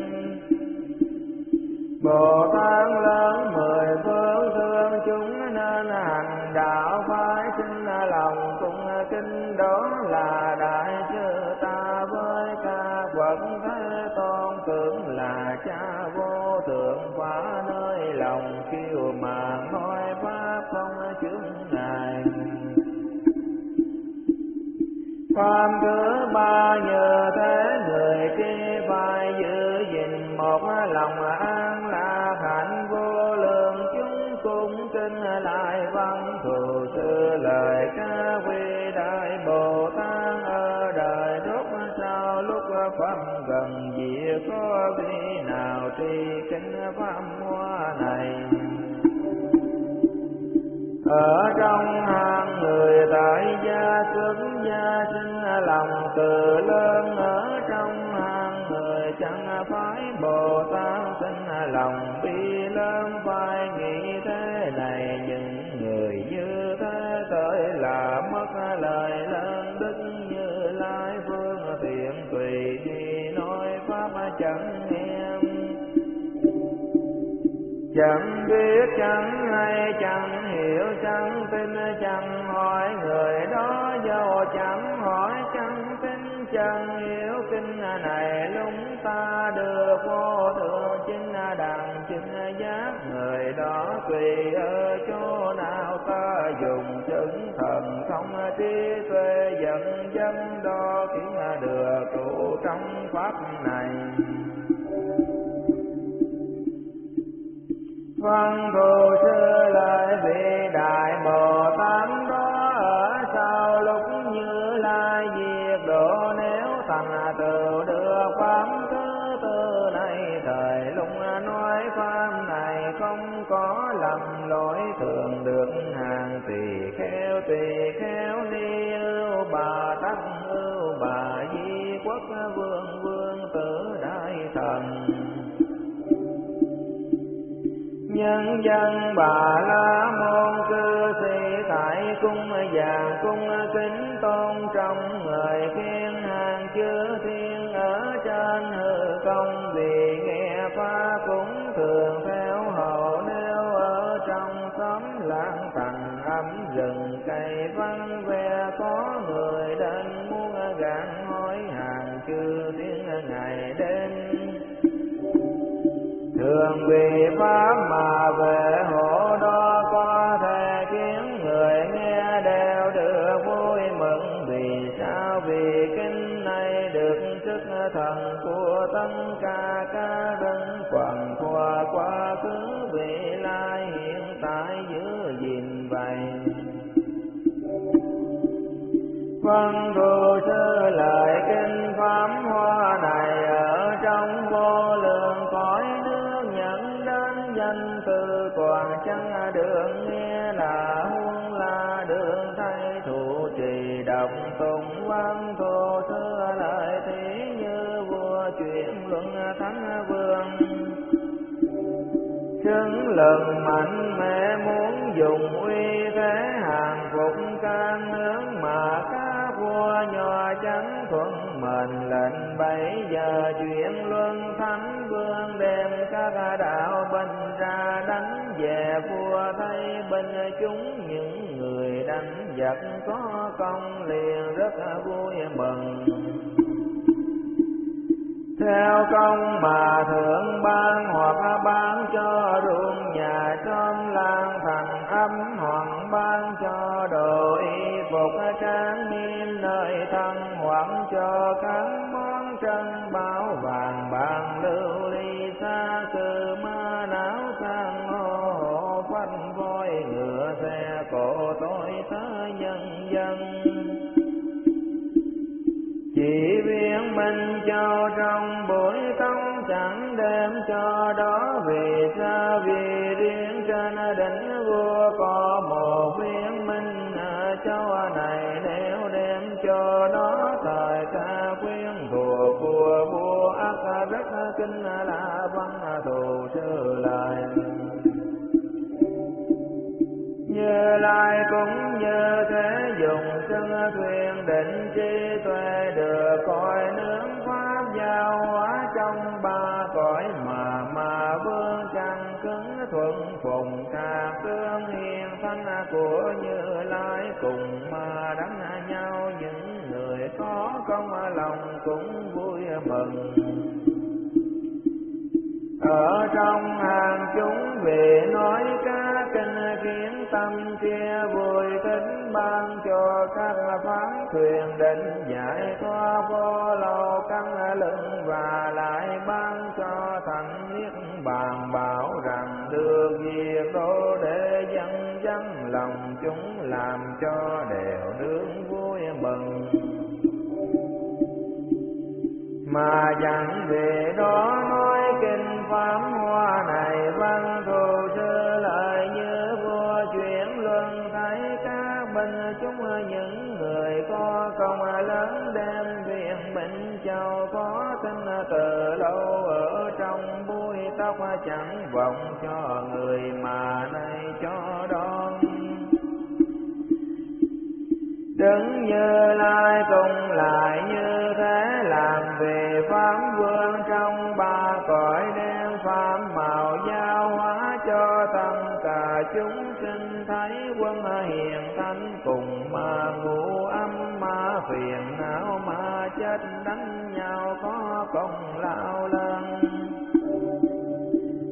Bồ Tát lớn mười phương thương chúng nên hành đạo phái sinh lòng cung kính đó là đại chư ta với ca quận thế tôn tưởng là cha vô thượng quá nơi lòng kiêu mà nói pháp không chướng ngại. Pháp thứ ba nhờ thế người kia phải giữ gìn một lòng an lạc hạnh vô lượng chúng cung kinh lại văn thù sư lời ca quy đại Bồ Tát ở đời lúc sau lúc pháp gần diệt có vị nào trì kinh pháp hoa này. Ở trong hàng người tại gia xuất gia sinh lòng từ lớn, ở trong hàng người chẳng phải Bồ Tát sinh lòng bi lớn, phải nghĩ thế này những người như thế tới là mất lời lớn đức Như Lai phương tiện tùy đi nói pháp chẳng em. Chẳng biết chẳng hay chẳng hiểu chẳng tin chẳng hỏi người đó dầu chẳng hỏi chẳng tin chẳng hiểu kinh này lúng ta được vô thượng chính đẳng chính giác. Người đó tùy ở chỗ nào ta dùng chứng thần thông trí tuệ dẫn dân đo kiến được trụ trong pháp này. Văn thù sư lợi vị đại Bồ Tát đó ở sau lúc Như Lai diệt độ, nếu thành tựu được pháp thứ tư này thời lúc nói pháp này không có lầm lỗi thường được hàng tỳ kheo ni ưu bà tắc ưu bà di quốc vương vương tử đại thần. Nhân dân Bà La Môn cư sĩ tại cung vàng cung kính tôn trọng người khen hàng chư thiên ở trên hư không, vì nghe pháp cũng thường theo hộ. Nếu ở trong xóm lang tầng ấm rừng cây vắng ve có người đến muốn gạn hỏi hàng chư thiên ngày đêm, thường vì pháp mà về hộ đó có thể khiến người nghe đều được vui mừng. Vì sao? Vì kinh này được sức thần của tất cả các đấng quần qua quá khứ vị lai hiện tại giữ gìn vậy. Văn thù sư lợi kinh pháp hoa này ở trong vô lượng cõi danh từ còn chẳng đường nghe là huống là đường thay thủ trì đọc tùng văn thù sư lợi thế như vua chuyển luận thánh vương. Chứng lần mạnh mẽ muốn dùng uy thế hàng phục các nước mà các vua bây giờ chuyển luân thánh vương đem các đạo bình ra đánh về vua thấy binh chúng những người đánh giặc có công liền rất vui mừng. Theo công mà thượng ban hoặc ban cho ruộng nhà trong làng thành âm hoặc ban cho đồ y phục tráng niên nơi thân hoặc cho các món trân bảo vàng bạc lưu ly xa cừ ma não sang ngô hộ quanh voi ngựa xe cổ tôi tới nhân dân. Chỉ viên minh châu trong buổi tông chẳng đem cho đó vì xa vì riêng trên đỉnh vua có một viên minh ở châu này nếu đem cho đó thời xa quyến thuộc của vua ác rất kinh là văn thù sư lại. Như Lai cũng như thế dùng sân thuyền định trí tuệ được cõi nướng pháp giao hóa trong ba cõi mà vương trăng cứng thuận phùng ca tương hiền thân của Như Lai cùng mà đánh nhau những người có công lòng cũng vui mừng. Ở trong hàng chúng về nói các kinh kiến tâm kia vui tính ban cho các phán thuyền định giải thoa vô lầu căn lưng và lại ban cho thành niết bàn bảo rằng được việc đô để dân dân lòng chúng làm cho đều nướng vui mừng. Mà chẳng về đó nói kinh pháp hoa này văn thù sư lại như vua chuyển luân thấy các binh chúng những người có công lớn đem viện Bình Châu có tin từ lâu ở trong búi tóc chẳng vọng cho người mà nay cho đón. Đứng Như Lai cùng lại như thế làm về pháp vương trong ba cõi đem pháp màu giao hóa cho tất cả chúng sinh thấy quân hiền thánh cùng ma ngũ âm ma phiền não ma chết đánh nhau có công lao lớn.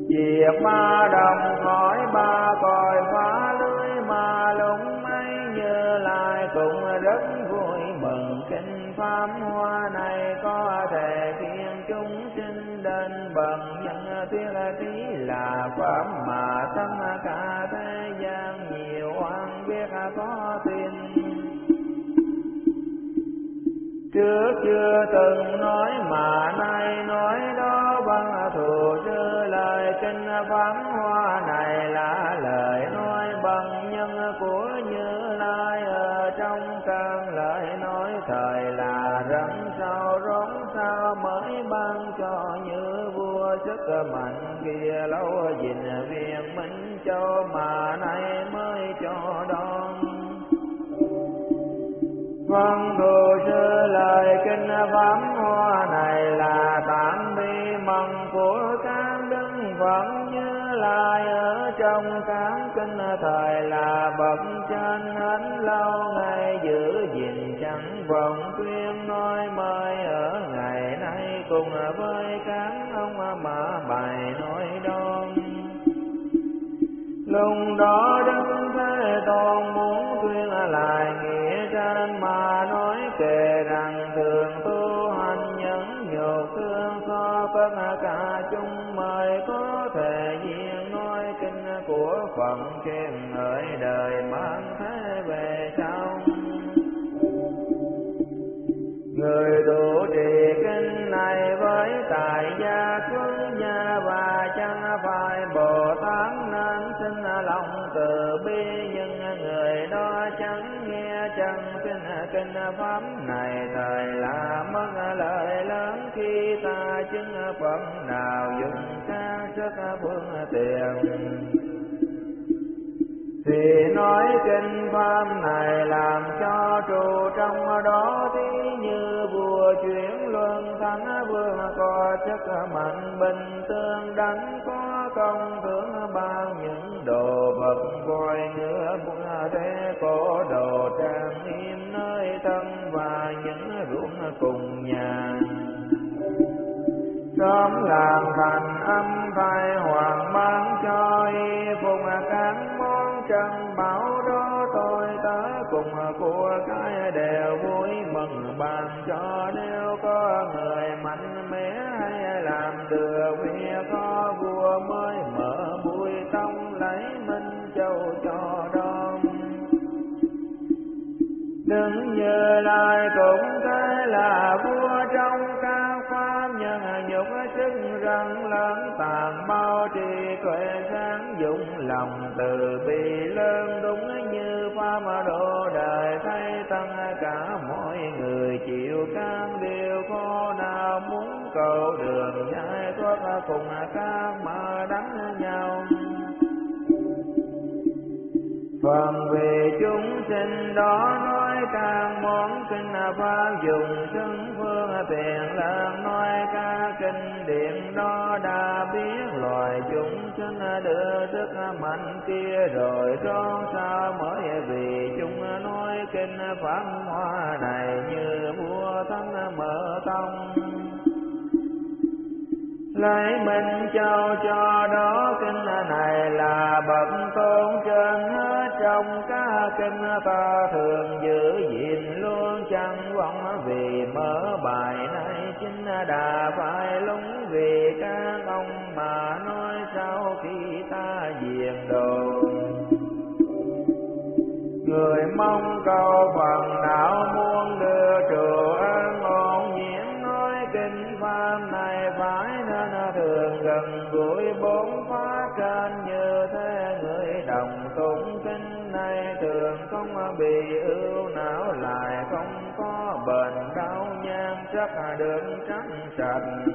Diệt ma đồng khỏi ba cõi phá lưới ma lũng Như Lai cũng rất vui mừng kinh pháp hoa này có thể khiến chúng sinh đến bần nhân thuyết trí là pháp mà tất cả thế gian nhiều oan biết có tin. Trước chưa từng nói mà nay nói đó văn thù sư lời kinh pháp hoa này là lời nói bằng nhân của Như Lai ở trong căn lời nói thời là rắn sao rốn sao mới ban cho như vua sức mạnh kia lâu gìn viên Minh Châu mà nay mới cho đón. Văn thù sư lời kinh pháp hoa này là tạm bi mong của các đức Phật Như Lai ở trong các kinh thời là bậc trên hết lâu ngày giữ gìn chẳng vọng tuyên nói mời ở ngày nay cùng với các ông mà bài nói đón. Lúc đó Đức Thế Tôn muốn khuyên lại nghĩa trên mà nói kể rằng thường tu hành nhẫn nhục thương so tất cả chúng mới có thể diện nói kinh của Phật trên nơi đời mang thế về trong. Người tu trì kinh này với tại gia xuất gia và chẳng phải Bồ Tát nên xin lòng từ bi nhưng người đó chẳng nghe chẳng tin kinh pháp này thời là mất lời lớn khi ta chứng Phật nào dùng các sức phương tiện. Thì nói kinh pháp này làm cho trụ trong đó thí như vua chuyển luân thắng sức mạnh bình tương đánh có công thưởng ban những đồ vật voi ngựa búa rễ cổ đồ trang nghiêm nơi thân và những ruộng cùng nhà. Sớm làm thành âm thay hoàng mang cho y phùng các món trân bảo đó tôi tới cùng của cái đều vui mừng ban cho nếu có người mạnh mẽ hay làm được việc có vua mới mở bụi tông lấy minh châu cho đông. Đứng Như Lai cũng thế là vua trong các pháp nhân nhục sức răng lớn tàn mau trì tuệ sáng dũng lòng từ bi lớn đúng như pháp mà độ đời thay tăng cả mọi người chịu các điều khổ nào muốn cầu đường giải thoát cùng các mà đánh nhau. Phần vì chúng sinh đó nói càng món kinh pháp dùng xưng phương tiền làm nói ca kinh điển đó đã biết loài chúng sinh đưa sức mạnh kia rồi trốn sao mới vì chúng nói kinh pháp hoa này như vua thánh mở tông. Lấy minh châu cho đó kinh này là bậc tôn trên hết trong các kinh ta thường giữ gìn luôn chẳng vọng vì mở bài này chính đã phải lúng vì các ông mà nói sau khi ta diệt đồ. Người mong cầu phần đạo muôn đưa trù an ổn nhiễm nói kinh pháp này phải thường gần gũi bốn phá kênh như thế người đồng tụng kinh này thường không bị ưu não lại không có bệnh đau nhan sắc được trắng sạch.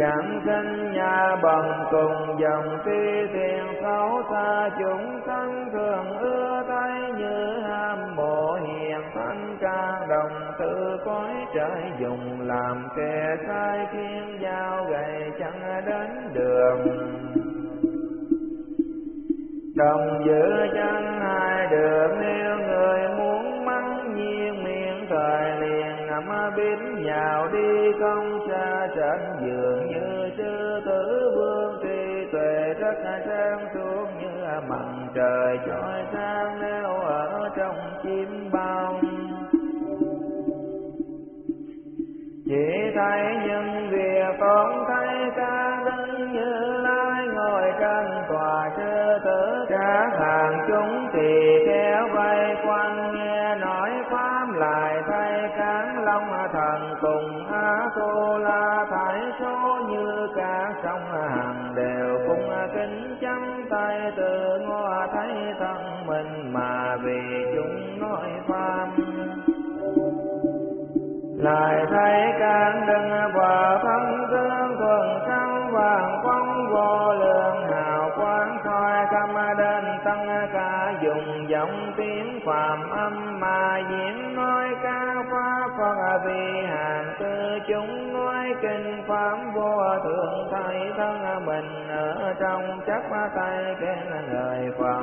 Chẳng sinh nhà bằng cùng dòng phi tiền xấu xa chúng sanh thường ưa thấy như ham mộ hiền thánh ca đồng tự cõi trời dùng làm kẻ sai thiên giao gầy chẳng đến đường. Đồng giữ chân hai đường nếu người muốn mắng nhiên miệng thời liền ngậm bím nhào đi không xa trên giường như sư tử vương tri tuệ rất sáng suốt như mặt trời chói sáng nếu ở trong chim bao. Chỉ thấy những việc con thấy ca đứng Như Lai ngồi trên tòa sư tử các hàng chúng thì kéo vây quanh nghe nói pháp lại thấy cán long thần cùng á cô la thải số như cả sông hàng đều cung kính chắp tay tự ngó thấy thân mình mà vì chúng nói pháp. Lại thấy càng đừng vợ thân tương thuần sáng vàng phong vô lượng hào quang soi khắp đến tăng ca dùng giọng tiếng phàm âm mà diễn nói ca pháp Phật vì hàng tư chúng nói kinh pháp vô thượng thấy thân mình ở trong chắp tay khen lời Phật.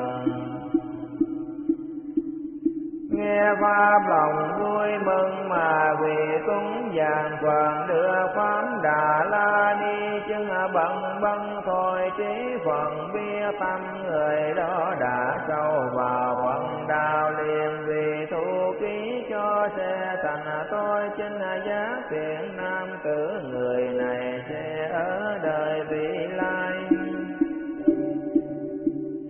Nghe pháp lòng vui mừng mà vì cúng dường Phật đưa pháp Đà La Ni chứng bần bần thôi trí Phật bia tâm người đó đã sâu vào Phật đạo liền vì thu ký cho sẽ thành tôi chính giác thiện nam tử người này sẽ ở đời vị lai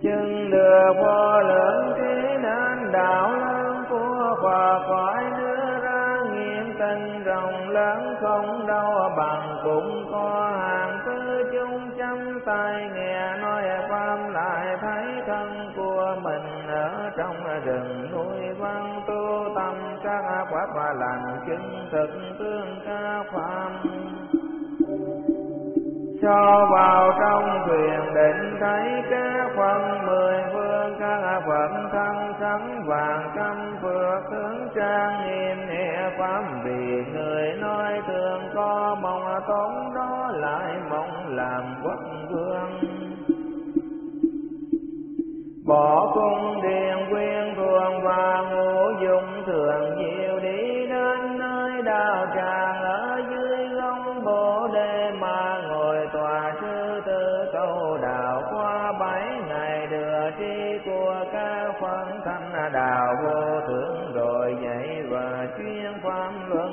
chứng được vô lượng trí đến đạo và khỏi nữa ra nghiệm tình rộng lớn không đâu bằng cũng có hàng cứ chung chăm tay nghe nói pháp lại thấy thân của mình ở trong rừng núi văn tu tâm các pháp và lành chứng thực tương các pháp cho vào trong thuyền định thấy các phần 10 phương các phận thân sắn vàng trăm phước tướng trang nghiêm niệm Phật pháp, vì người nói thường có mong tốn đó lại mong làm quốc vương. Bỏ cung điện quyên thường và ngũ dụng thường nhiều đi đến nơi đạo tràng ở dưới gông bồ đề mà ngồi tòa sư tư câu đạo qua 7 ngày đưa trí của các phân thanh đạo vô thượng rồi dạy và chuyên pháp luân.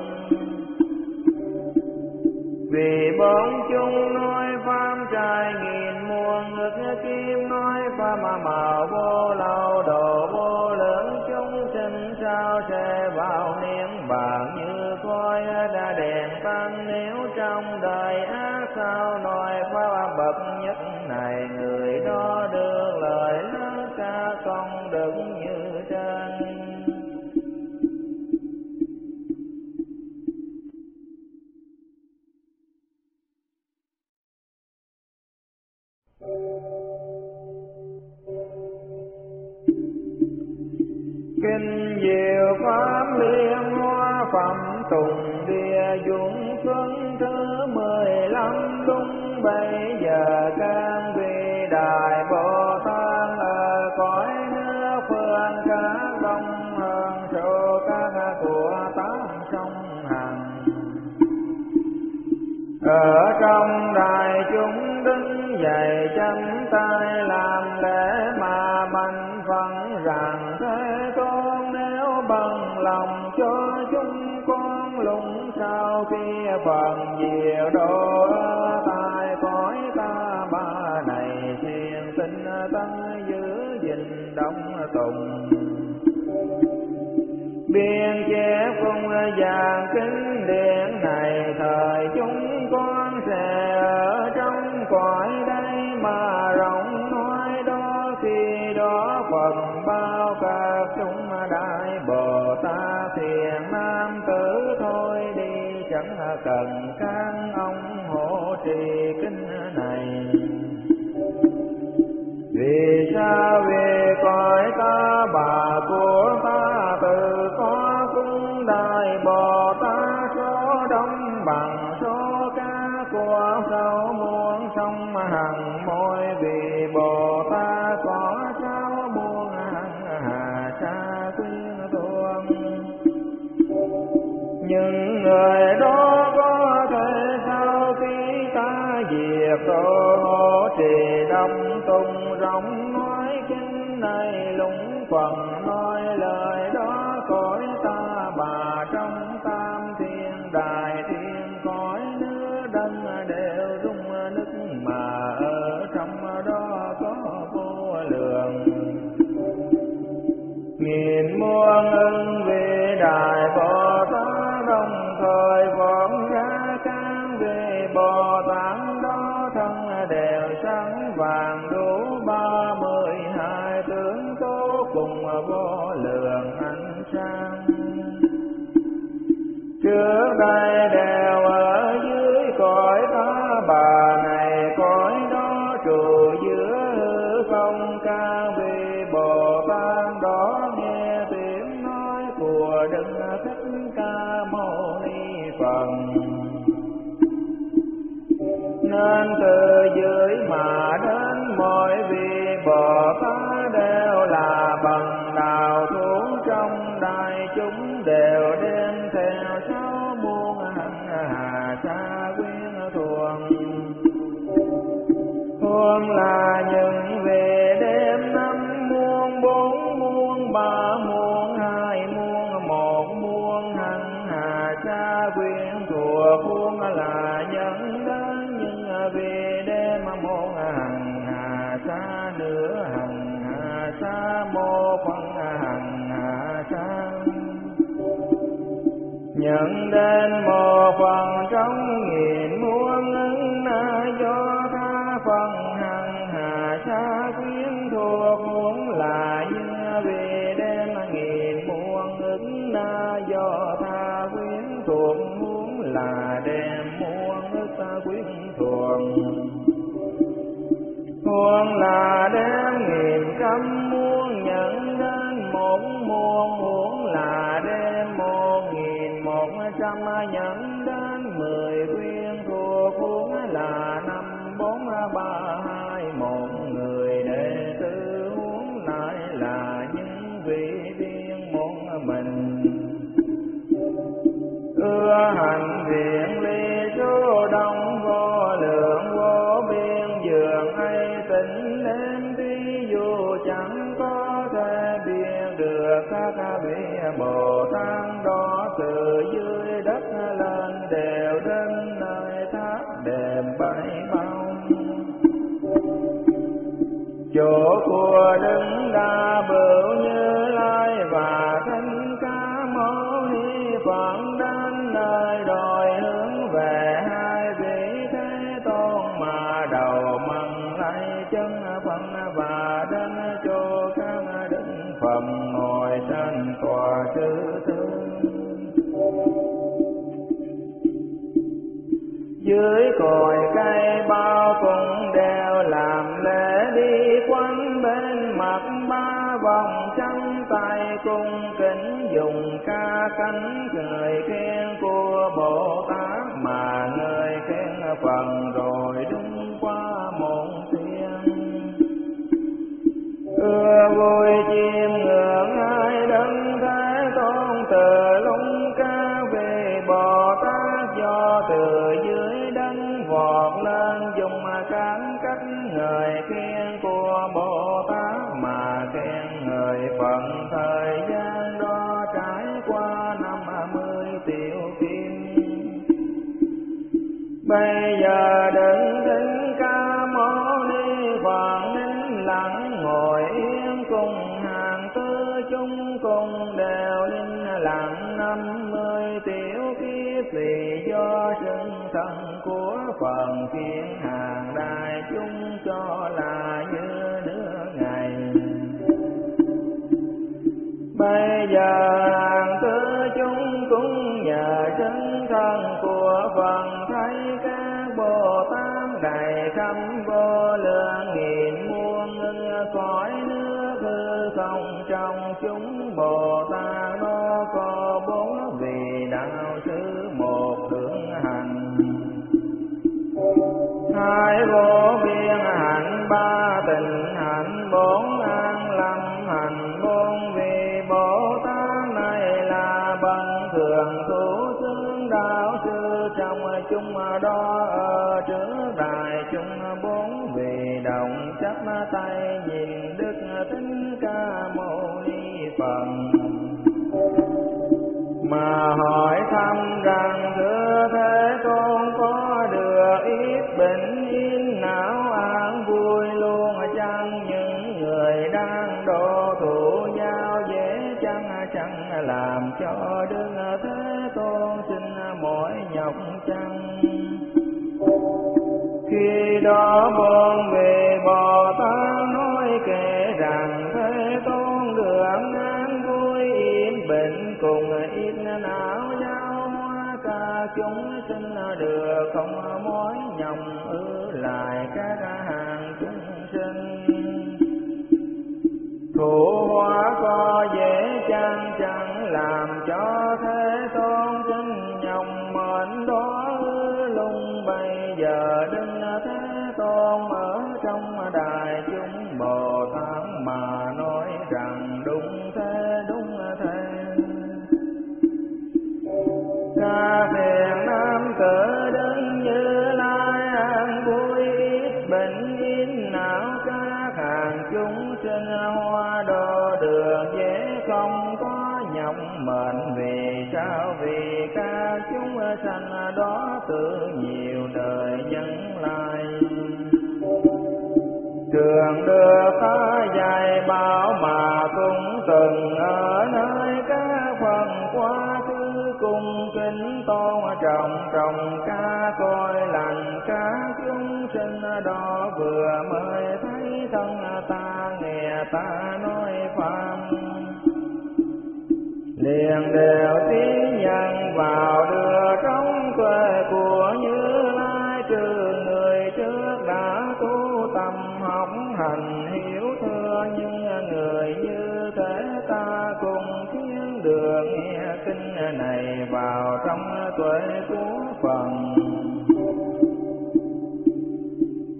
Vì bốn chung nói pháp trai nghìn muôn ngực kim nói pháp mà màu vô lâu độ vô lượng chúng sinh sao sẽ vào niệm bàn như coi đã đèn tăng. Nếu trong đời á sao nói pháp bậc nhất này, người đó được lời lớn ca công đức như trên. Kinh diệu pháp liên hoa phẩm tùng địa dũng xuân thứ 15 đúng bây giờ can vi đại Bồ Tát ở cõi nước phương cá đông hơn số các của tám sông hằng ở trong đại chúng đứng dậy chân tay làm lễ mà mạnh phấn rằng thế tôn nếu bằng lòng cho chúng con lũng sau khi phần diệu độ tại cõi ta ba này thiền tinh tấn giữ gìn đóng tùng biên chế cung vàng kính điện này thời chúng con sẽ ở trong cõi đây mà rộng nói đó khi đó phần bao cả chúng đại Bồ Tát thiền nam tử thôi đi chẳng cần các ông hộ trì kinh này. Vì sao về cõi ta bà của ta tự có cung đại Bồ Tát số đông bằng số cá của sáu muôn sông hằng môi. Vì Bồ Tát có 6 muôn hằng hà sa quyên tuôn, những người đó có thể sau khi ta diệt tổ hộ trì đông tung rộng nói kinh này lũng quần nói lời đó cõi ta bà trong tam thiên đài thiên cõi nước đấng đều rung nức mà ở trong đó có vô lượng nghìn muôn ưng về đại Bồ Tát đồng thời vọng ra can về Bồ Tát đó thân đều sáng vàng đủ 32 tướng tố cùng vô lượng ánh sáng. Trước đây đều ở dưới cõi ta bà này cõi đó trụ giữa hư không ca vi Bồ Tát đó nghe tiếng nói của Đức Thích Ca Mâu Ni Phật. Nên từ dưới mà đến mọi vị Bồ Tát đều là bằng đạo thủ trong đại chúng đều đem theo 6 muôn hằng hà sa quyên thuần. Thuần là những về đêm 5 muôn, 4 muôn, 3 muôn, 2 muôn, 1 muôn hằng hà sa quyên thuần. Thuần là những đến những về đêm 1 hằng hà sa nửa hằng hà sa 1 phần hằng hà sa. Nhận đến 1 phần trong nghìn muôn ứng na do tha phần hằng hà sa quyến thuộc. Muốn là như về đêm 1000 muôn ứng na do tha quyến thuộc. Muốn là đêm muôn ức quyến thuộc. Muôn là đêm 1.000 muôn nhận đến 1 muôn. Muôn là đêm 1.000 1 tam nhẫn đến 10 quyên thua cuốn là 5, 4, 3, 2 một người đệ tử huống lại là những vị tiên môn mình ưa hành thiện ly số đông vô lượng vô biên dường hay tỉnh đến thí dụ chẳng có thể biên được các vị Bồ Tát đó từ dưới đất lên đều đến nơi tháp đệm bảy bông chỗ của Đấng Đa Bửu Như Lai và Thánh Ca Mâu Ni Phật đến nơi đòi hướng về hai vị Thế Tôn mà đầu mần lấy chân phân và đến chỗ các Đức Phật ngồi trên tòa chư thương dưới cội cây bao cũng đều làm lễ đi quanh bên mặt ba vòng trắng tay cung kính dùng ca cánh người khen của Bồ Tát mà người khen phần rồi đúng qua một tiếng ưa vui chiêm ngưỡng ai đấng Thế Tôn từ lung ca về Bồ Tát do từ dưới đấng vọt lên dùng cán cách người khen của Bồ Tát mà khen người phận thời gian đó trải qua 50 tiểu kim bây giờ đấng Thích Ca Mâu Ni Phật nín lặng ngồi yên cùng hàng tứ chúng cùng đều nín lặng 50 tiểu kiếp vì do chân thân của phần khiến hàng đại chúng cho là như nửa ngày bây giờ hàng tứ chúng cũng nhờ chân thân của phần thấy các Bồ Tát đầy khắp vô lượng nghìn muôn ngư cõi nước hư không trong chúng Bồ Tát đó có 4 vị đạo sư một thượng hành 2 vô biên hạnh 3 tình hạnh 4 an lâm hạnh 4 vị Bồ Tát này là bần thường thủ xướng đạo sư trong chúng đó ở trước đại chúng 4 vị đồng chắp tay nhìn Đức Thích Ca Mâu Ni Phật mà hỏi thăm rằng thưa Thế Tôn có được ít bình yên não an vui luôn chăng những người đang độ thủ giao dễ chẳng làm cho Đức Thế Tôn xin mỗi nhọc chăng khi đó bốn vị Bồ Tát nói kể rằng Thế Tôn được an vui yên bình cùng ít não giao hóa ca chúng sinh được không mối nhòng ứ lại các hàng chúng sinh thủ hóa có dễ chăng chẳng làm cho Thế Tôn sinh nhòng mệnh đó lung bây giờ Đức Thế Tôn ở trong đại chúng Bồ Tát mà nói rằng đúng thế ca thiền nam tử Đấng Như Lai an vui ít bình yên não các hàng chúng sinh hoa đô được dễ không có nhọc mệnh vì sao vì các chúng sanh đó từ nhiều đời nhân lai trường đưa có dạy bảo mà cũng từng ở nơi các phần quá khứ cung kính tôn trọng ca coi lành các chúng sinh đó vừa mới thấy thân ta nghe ta nói Pháp liền đều tiến nhận vào đưa trong quê của Như Lai trừ người trước đã tu tâm học hành hiểu thưa nhưng người như thế ta cùng khiến đường nghe kinh này vào trong tuệ của phần.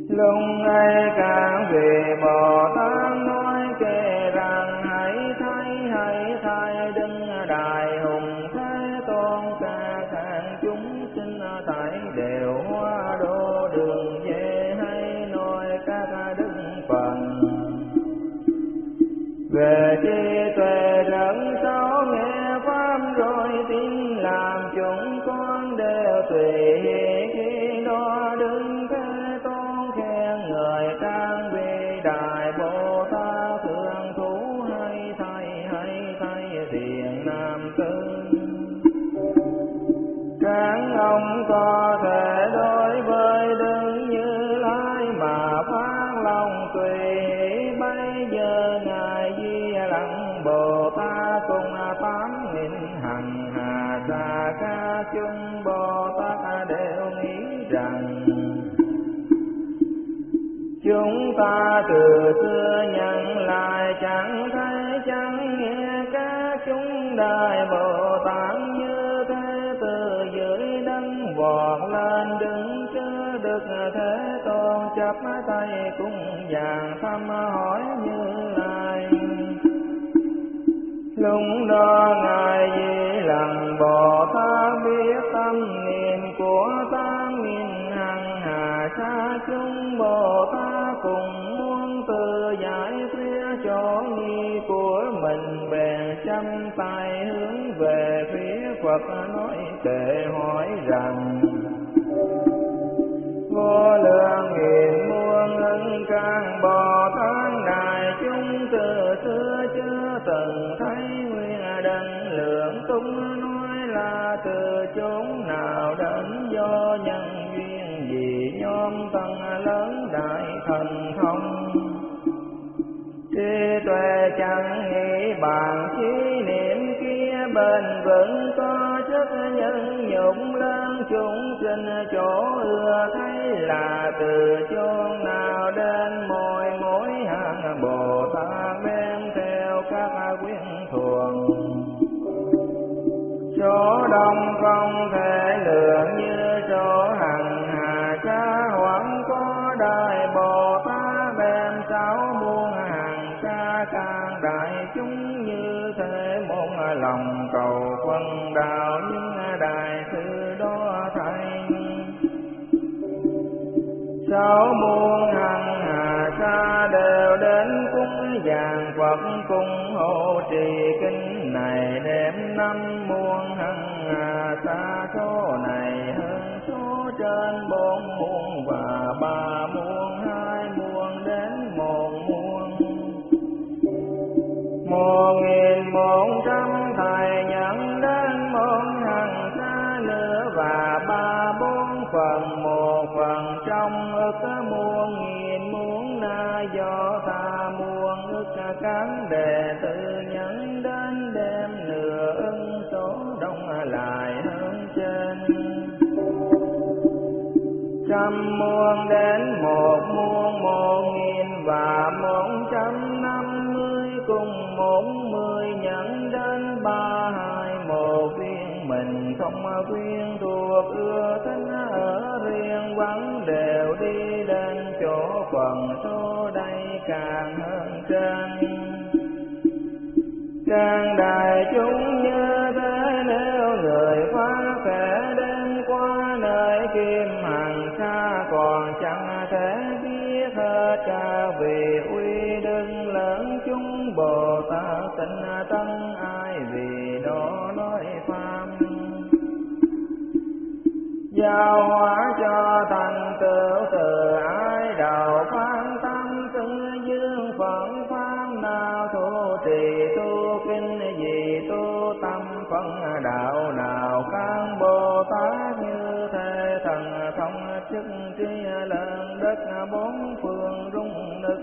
Lúc ấy các vị Bồ Tát nói kể rằng hãy thay Đức Đại Hùng Thế Tôn, các hạng chúng sinh tại đều hóa đô đường về hay nói các đức Phật về trí tuệ rộng sâu nghe pháp rồi tin làm chúng con đều tùy khi đó đứng Thế Tôn khen người trang bị đại Bồ Tát thường thú hay thay thiện nam tư các ông có thể đối với đứng Như Lai mà phát lòng tùy bây giờ ngài Di Lặng Bồ Tát cùng 8.000 hằng hà xa ca chung Bồ Tát đều nghĩ rằng chúng ta từ xưa nhận lại chẳng thấy chẳng nghe các chúng đại Bồ Tát như thế từ dưới đất vọt lên đứng chớ được Thế Tôn chắp tay cung vàng thăm hỏi Như Lai. Lúc đó ngài Di Lặc Bồ Tát biết tâm niệm của 8.000 hằng hà xa chúng Bồ Tát cùng muốn tự giải phía chỗ nghi của mình, bèn chắp tay hướng về phía Phật nói kệ hỏi rằng: Vô lượng hiền muôn ân căn Bồ Tát này, chúng từ xưa chưa từng thấy nguyên đăng lượng tung nói là từ chốn nào đến, do nhân duyên gì nhóm tăng lớn đại thần thông. Trí tuệ chẳng nghĩ bàn trí niệm kia bền vững có chất nhân nhũng lớn chúng sinh chỗ ưa thấy là từ chốn nào đến mỗi hàng Bồ Tát đem theo các quyến thuộc. Chỗ đông không thể lượng như chỗ hằng hà xa hoảng có đại Bồ Tát đem 6 muôn hằng xa càng đại chúng như thế một lòng cầu phân đạo những đại sư đó thay. 6 muôn hằng hà xa đều đến cúng dường Phật cung hộ trì kinh này đem 5 muôn hằng hà xa số này hơn số trên 4 muôn và 3 muôn 2 muôn đến 1 muôn. 1.100 thầy nhận đến 1 hằng xa nữa và 3-4 phần 1 phần trong ức 1.000 muôn na do ta muôn ức cán đề tự nhẫn đến đêm nửa ưng số đông lại hơn trên 100 muôn đến 1 muôn 1.000 và 150 cùng 40 nhận đến 321 viên mình không quyên thuộc ưa thính ở riêng vắng đều đi đến chỗ phần số đây càng hơn trên càng đại chúng như thế. Nếu người phá sẽ đến qua nơi kim hằng xa còn chẳng thể biết hết cha vì uy đức lớn chúng Bồ Tát tịnh tâm ai vì đó nói pháp giao hóa cho thành tựu từ ái đạo phán tâm tư dương phận pháp nào thụ trì tu kinh gì tu tâm phân đạo nào các Bồ Tát như thế thần thông chức trí lớn đất 4 phương rung nức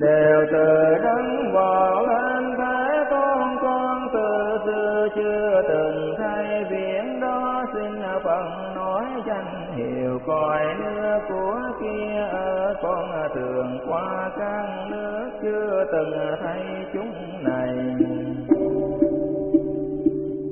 đều từ đấng bỏ lên Thế Tôn con từ xưa chưa từng thay viễn đó xin Phật nói danh hiệu cõi nước của kia ở con thường qua các nước chưa từng thấy chúng này.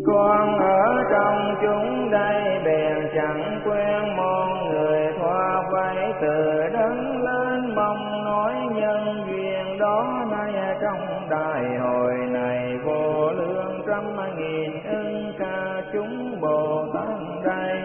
Con ở trong chúng đây bèn chẳng quen môn người thoa vây từ đấng lên mong nói nhân duyên đó nay trong đại hội này vô lượng trăm nghìn ưng ca chúng Bồ Tát đây.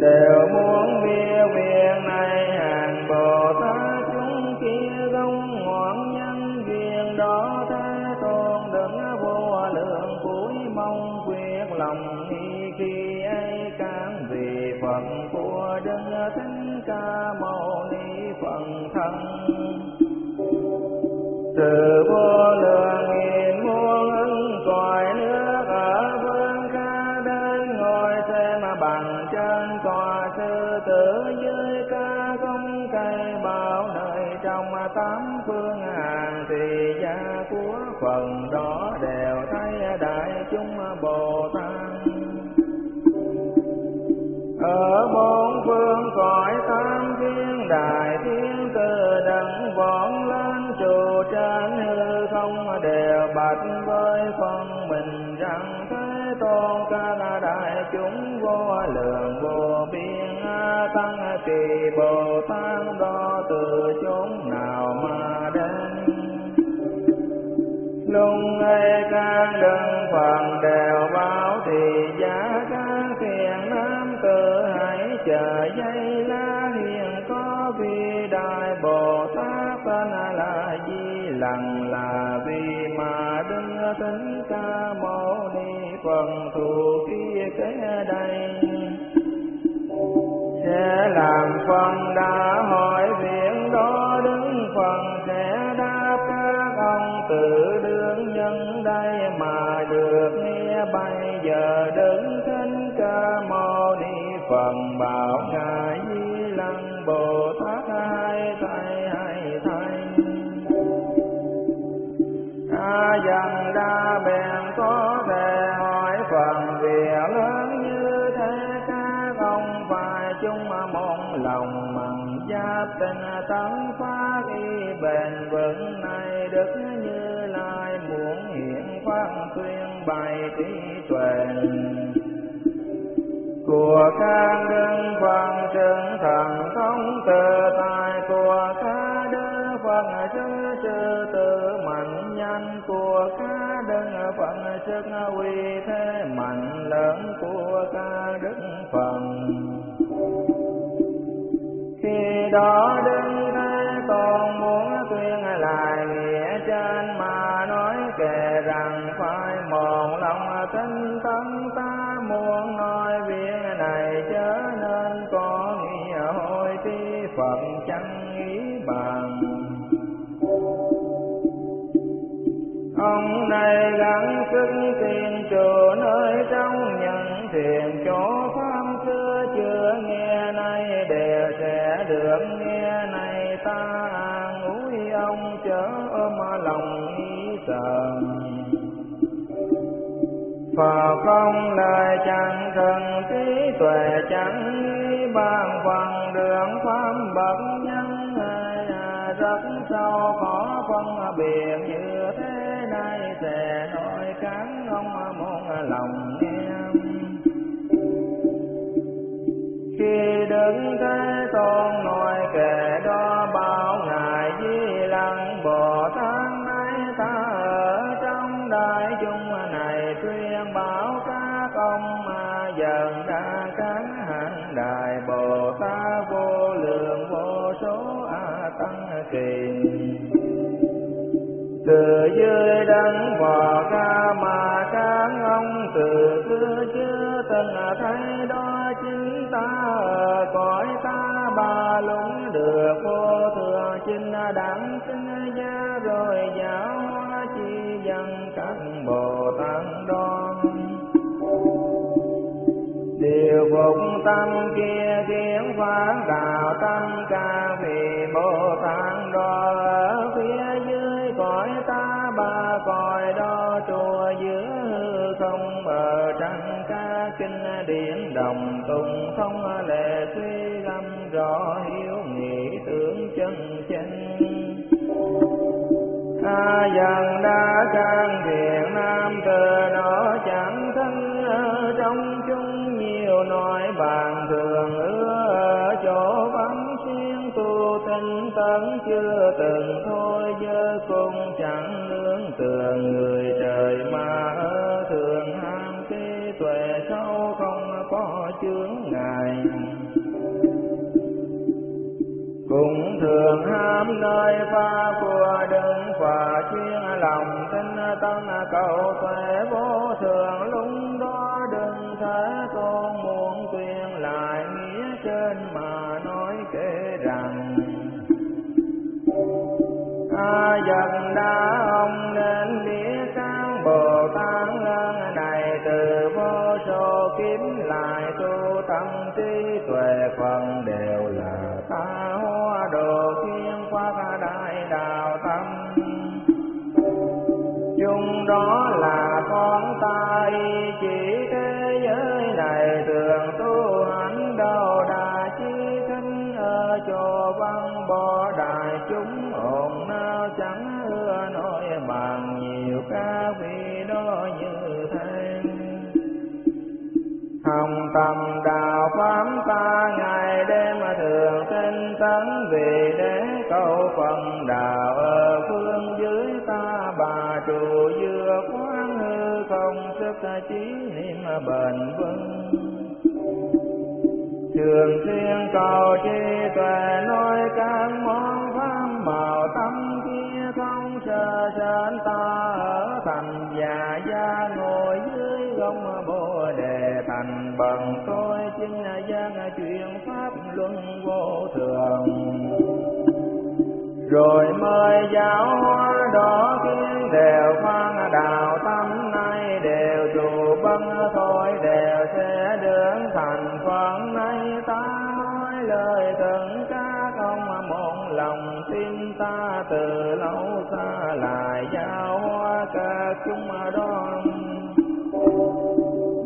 Đều muốn biết việc này hàng Bồ Tát chúng kia gông ngọn nhân duyên đó Thế Tôn đừng vô lượng cuối mong quyết lòng nghi khi ấy cảm vì Phật của Đức Thích Ca Mâu Ni phần thân từ vô lượng nghìn muôn ưng cõi nước ở vương ca đến ngồi xem bằng trên tòa sư tử dưới ca công cây bao đời trong tám phương hàng thì gia của phần đó đều thấy đại chúng Bồ Tát ở bốn phương cõi tam thiên đại thiên từ đấng võng lên trụ trên hư không đều bạch với phần mình rằng Thế Tôn các đại chúng vô lượng vô biên tăng kỳ Bồ Tát đó từ chốn nào mà đến. Lung ngay các đấng Phật đều báo thì giá các thiện nam tử hãy chờ giây lá hiền có vị đại Bồ Tát tên là Di Lặc là vì mà Đức Thích Ca Mâu Ni Phật thù kia kế đây sẽ làm Phật đã hỏi viện đó đứng Phật sẽ đáp các ông tự đương nhân đây mà được nghe bây giờ đứng Thích Ca Mâu Ni Phật bảo ngài Di Lặc Bồ Tát hai thay a dần đa bèn có thể hỏi Phật việc lớn như thế các ông và chúng một lòng mặn giáp tình tấn phát y bền vững này Đức Như Lai muốn hiện pháp tuyên bày trí tuệ của các đấng Phật chứng thần thông tự tại của các đấng Phật chư tự mạnh nhân của các đấng Phật sức uy thế mạnh lớn của các đấng Phật. Khi đó Đức Thế Tôn muốn tuyên lại nghĩa trên mà nói kể rằng phải một lòng tinh tấn ta muốn nói việc này chớ nên có nghĩa hội trí Phật chẳng nghĩ bằng. Ông này gắng sức tìm chỗ nơi trong những thiền chỗ pháp xưa chưa nghe nay đều sẽ được nghe này ta an ủi ông chớ ôm lòng nghĩ sợ. Phật không lời chẳng thần trí tuệ chẳng nghĩ bàn phần đường pháp bậc nhân rất sâu khó phân biệt như thế này sẽ nói cắn ông muốn lòng nghe. Khi đứng Thế Tôn nói kệ đó bao ngài Di Lặc Bồ Tát nay ta ở trong đại chúng này tuyên bảo các ông mà dần đã các hạng đại Bồ Tát vô lượng vô số a tăng kỳ từ dưới đấng Phật ca mà các ông từ xưa chưa từng thấy đó chính ta ở cõi ta ba lũng được vô thường chính đẳng sinh gia rồi giáo hóa chi dân các Bồ Tát đó điều phục tâm kia kiến phán đạo tâm ca vì Bồ Tát đó ở phía dưới cõi ta ba cõi đó chùa giữa hư không bờ trăng ca kinh điển đồng tùng không lệ suy lâm rõ hiếu nghĩa tưởng chân chánh. A dần đa can thiện nam từ đó chẳng thân ở trong chúng nhiều nói bàn thường ưa ở chỗ vắng xuyên tu tinh tấn chưa từng thôi dơ cùng chẳng nương tựa người trời mà ở thường ham trí tuệ sâu không có chướng ngại. Cũng thường ham nơi pha của đấng và chuyên lòng tinh tấn cầu tuệ vô thường lung đó đừng thế con muốn tuyên lại nghĩa trên mà nói kể rằng. A dần đã ông nên địa sáng Bồ Tát lớn này từ vô số kiếm lại tu tâm trí tuệ phần đều là ta hóa đồ thiên pháp đại đạo tâm. Chung đó là con ta y chỉ thế giới này thường tu hành đâu đà chi thính ở chỗ văn bỏ đại chúng ồn nào chẳng ưa nói bằng nhiều ca vì đó như thế. Hồng tâm đạo pháp ta ngày đêm thường tinh tấn vì để cầu phần đạo ở phương dưới ta bà trụ dừa quán hư không sức chí niệm bền vững. Trường xuyên cầu trí tuệ nói các món pháp màu tâm kia không sợ sến ta ở thành già gia ngồi dưới gông bồ đề thành bằng tôi chính gian truyền pháp luân vô thường. Rồi mời giáo hóa đó kiến đều khoan đạo tâm nay đều trụ băng thôi đều sẽ đứng thành phần nay ta nói lời thần các ông một lòng tin ta từ lâu xa lại giáo hóa các chúng đó.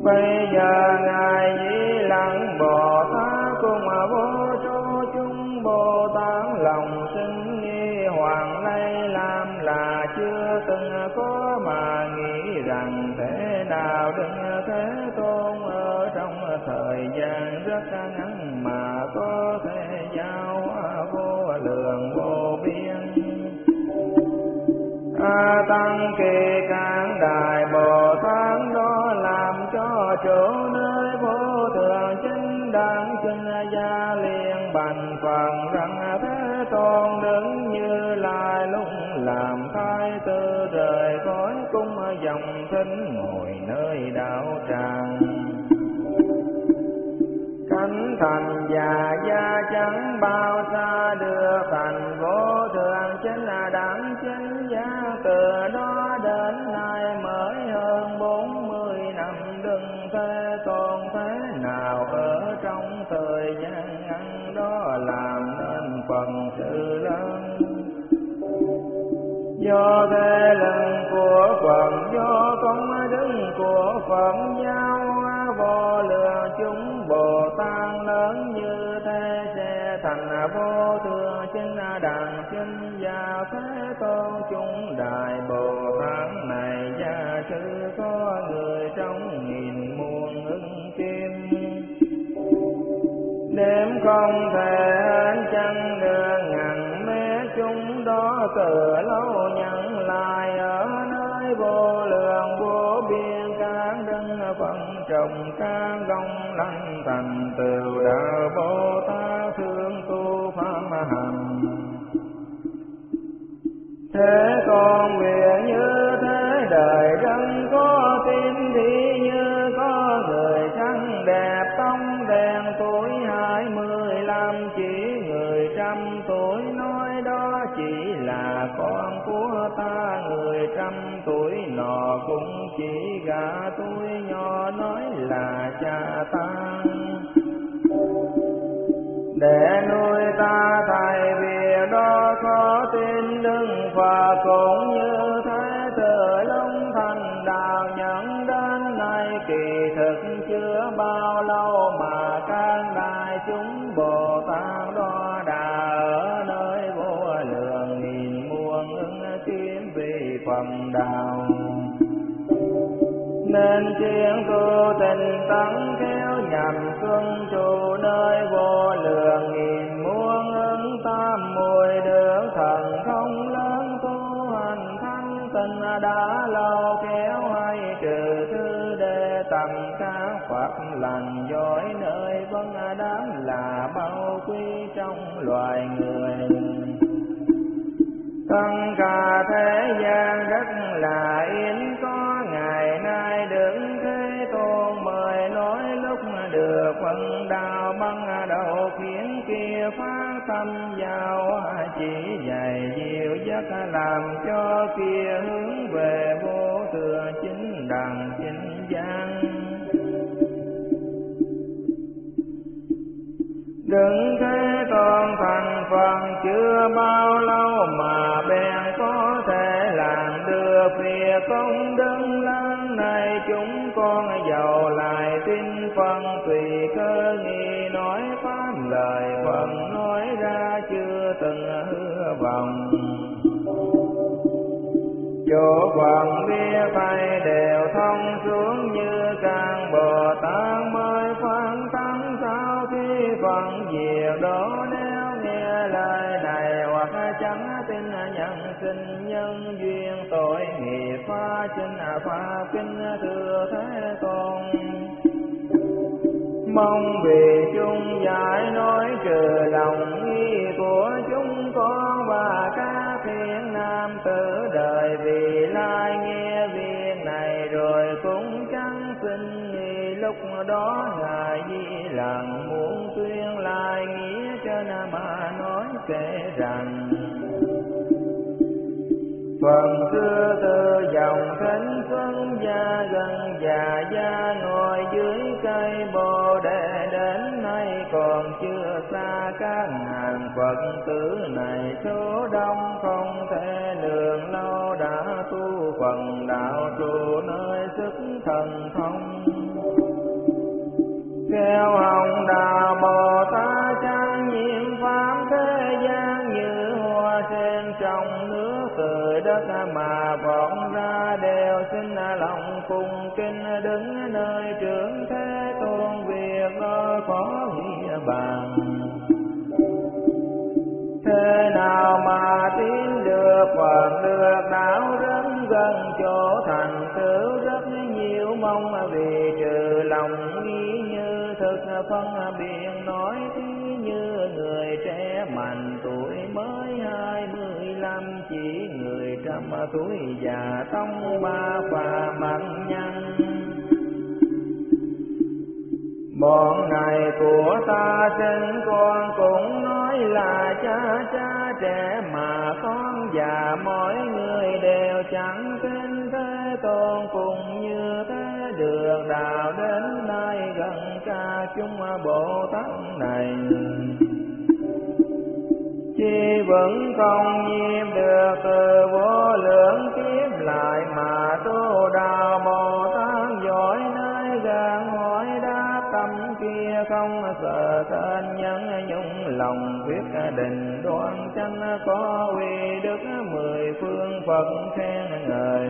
Bây giờ ngài Di Lặc Bồ Tát cùng vô số chúng Bồ Tát lòng sinh nghi hoàng lây làm là chưa từng có mà nghĩ rằng thế nào đừng thế tôn ở trong thời gian rất ngắn mà có thể giao vô lượng vô biên. A Tăng Kỳ Cang Đại Bồ Tát đó làm cho chỗ nơi vô thường chính đang sinh gia liền bành phần rằng thế tôn đứng như lai lúc làm thái tử rời khỏi cung dòng thính ngồi nơi đạo tràng. Thánh thành già gia chẳng bao xa đưa thành vô thường chính là đẳng chính giá từ đó đến nay mới hơn 40 năm đừng thế tôn thế nào ở trong thời gian ngắn đó làm nên phần sự lớn. Do thế lực của Phật do công đức của Phật giáo vô lượng chúng Bồ Tát lớn như thế sẽ thành vô thượng chính đẳng chính và thế tôn chúng đại Bồ Tát này gia sư có người trong nghìn muôn ưng kim đếm không thể hết chăng được ngàn mé chúng đó từ lâu nhận lại ở nơi vô lượng vô biên các đấng phân trồng ca gông lanh thành tựu đạo Bồ Tát thương tu pháp hành. Thế còn nguyện như thế đời dân có tin thì như có người trắng đẹp tông đèn tuổi 25 chỉ người 100 tuổi nói đó chỉ là con của ta người 100 tuổi nọ cũng chỉ gã tuổi nhỏ nói là cha ta. Để nuôi ta tại vì đó có tin đừng và cũng như thế từ long thành đạo nhận đến nay kỳ thực chưa bao lâu mà các đại chúng Bồ Tát tiến về phần đạo. Nên chuyên tu tình tấn kéo nhằm xuân trụ nơi vô lượng nghìn muôn ứng tam muội được thần thông lớn tu hành thanh tịnh đã lâu kéo hay trừ thứ để tầm các Phật lành giỏi nơi vân đám là bao quý trong loài người. Tất cả thế gian rất là yên có ngày nay đứng thế tôn mời nói lúc được phần đạo băng đầu khiến kia phá tâm vào chỉ dạy dịu dắt làm cho kia hướng về vô thừa chính đẳng chính giác. Đừng thế tôn thành Phật chưa bao lâu mà bèn có thể làm được việc công đức lớn này. Chúng con giàu lại tin Phật tùy cơ nghi nói pháp lời Phật nói ra chưa từng hứa vọng. Chỗ Phật biết thầy đều thông xuống như càng Bồ Tát mới phán tán sao thi Phật diệt đó. Nếu nghe lời này hoặc chẳng tin nhận sinh nhân duyên tội nghiệp phá chính phá kinh thừa thế tôn. Mong vì chung giải nói trừ lòng nghi của chúng con và các thiện nam tử đời vì lai nghe việc này rồi cũng chẳng xin nghi. Lúc đó Ngài Di Lặc muốn tuyên lai nghĩa trên mà nói kể rằng Phật xưa từ dòng thánh Phấn gia gần già gia ngồi dưới cây Bồ Đề đến nay còn chưa xa. Các hàng Phật tử này số đông không thể lường lâu đã tu Phật đạo trụ nơi sức thần thông. Theo hồng đạo Bồ Tát trang nhiệm pháp thế gian như hoa sen trong nước từ đất mà vọng ra đều xin lòng cung kính đứng nơi trưởng thế tôn việc đó có nghĩa bằng. Thế nào mà tiến được Phật được đạo đến gần chỗ thành tựu rất nhiều mong vì trừ lòng nghi như thực phân biệt nói thí như người trẻ mạnh tuổi mới 25 chỉ người trăm tuổi già tông ba và mạnh nhân. Bọn này của ta sinh con cũng nói là cha trẻ mà con già mỗi người đều chẳng tin thế tôn cùng như thế được đạo đến nay gần cha chúng Bồ Tát này. Chi vẫn không nhiễm được từ vô lượng kiếp lại mà tu đạo Bồ Tát giỏi nơi gần hỏi đáp tâm kia không sợ tên nhân nhung lòng quyết định đoan chánh có uy đức mười phương Phật khen ngợi.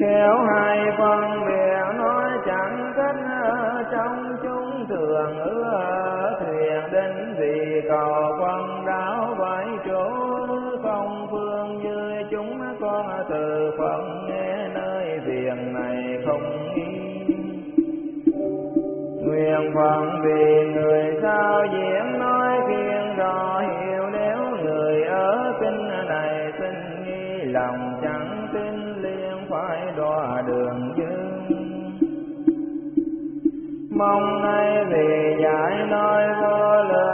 Khéo hai phân biệt nói chẳng cách ở trong chúng thường ưa thuyền đến vì cầu Phật đạo vãi chỗ không phương như chúng con từ Phật nghe nơi việc này không nghi. Nguyện Phật vì người sao diễn nói khiến rõ hiểu nếu người ở kinh này xin nghi lòng chẳng tin liền phải đọa đường dư. Mong nay vì giải nói vô lời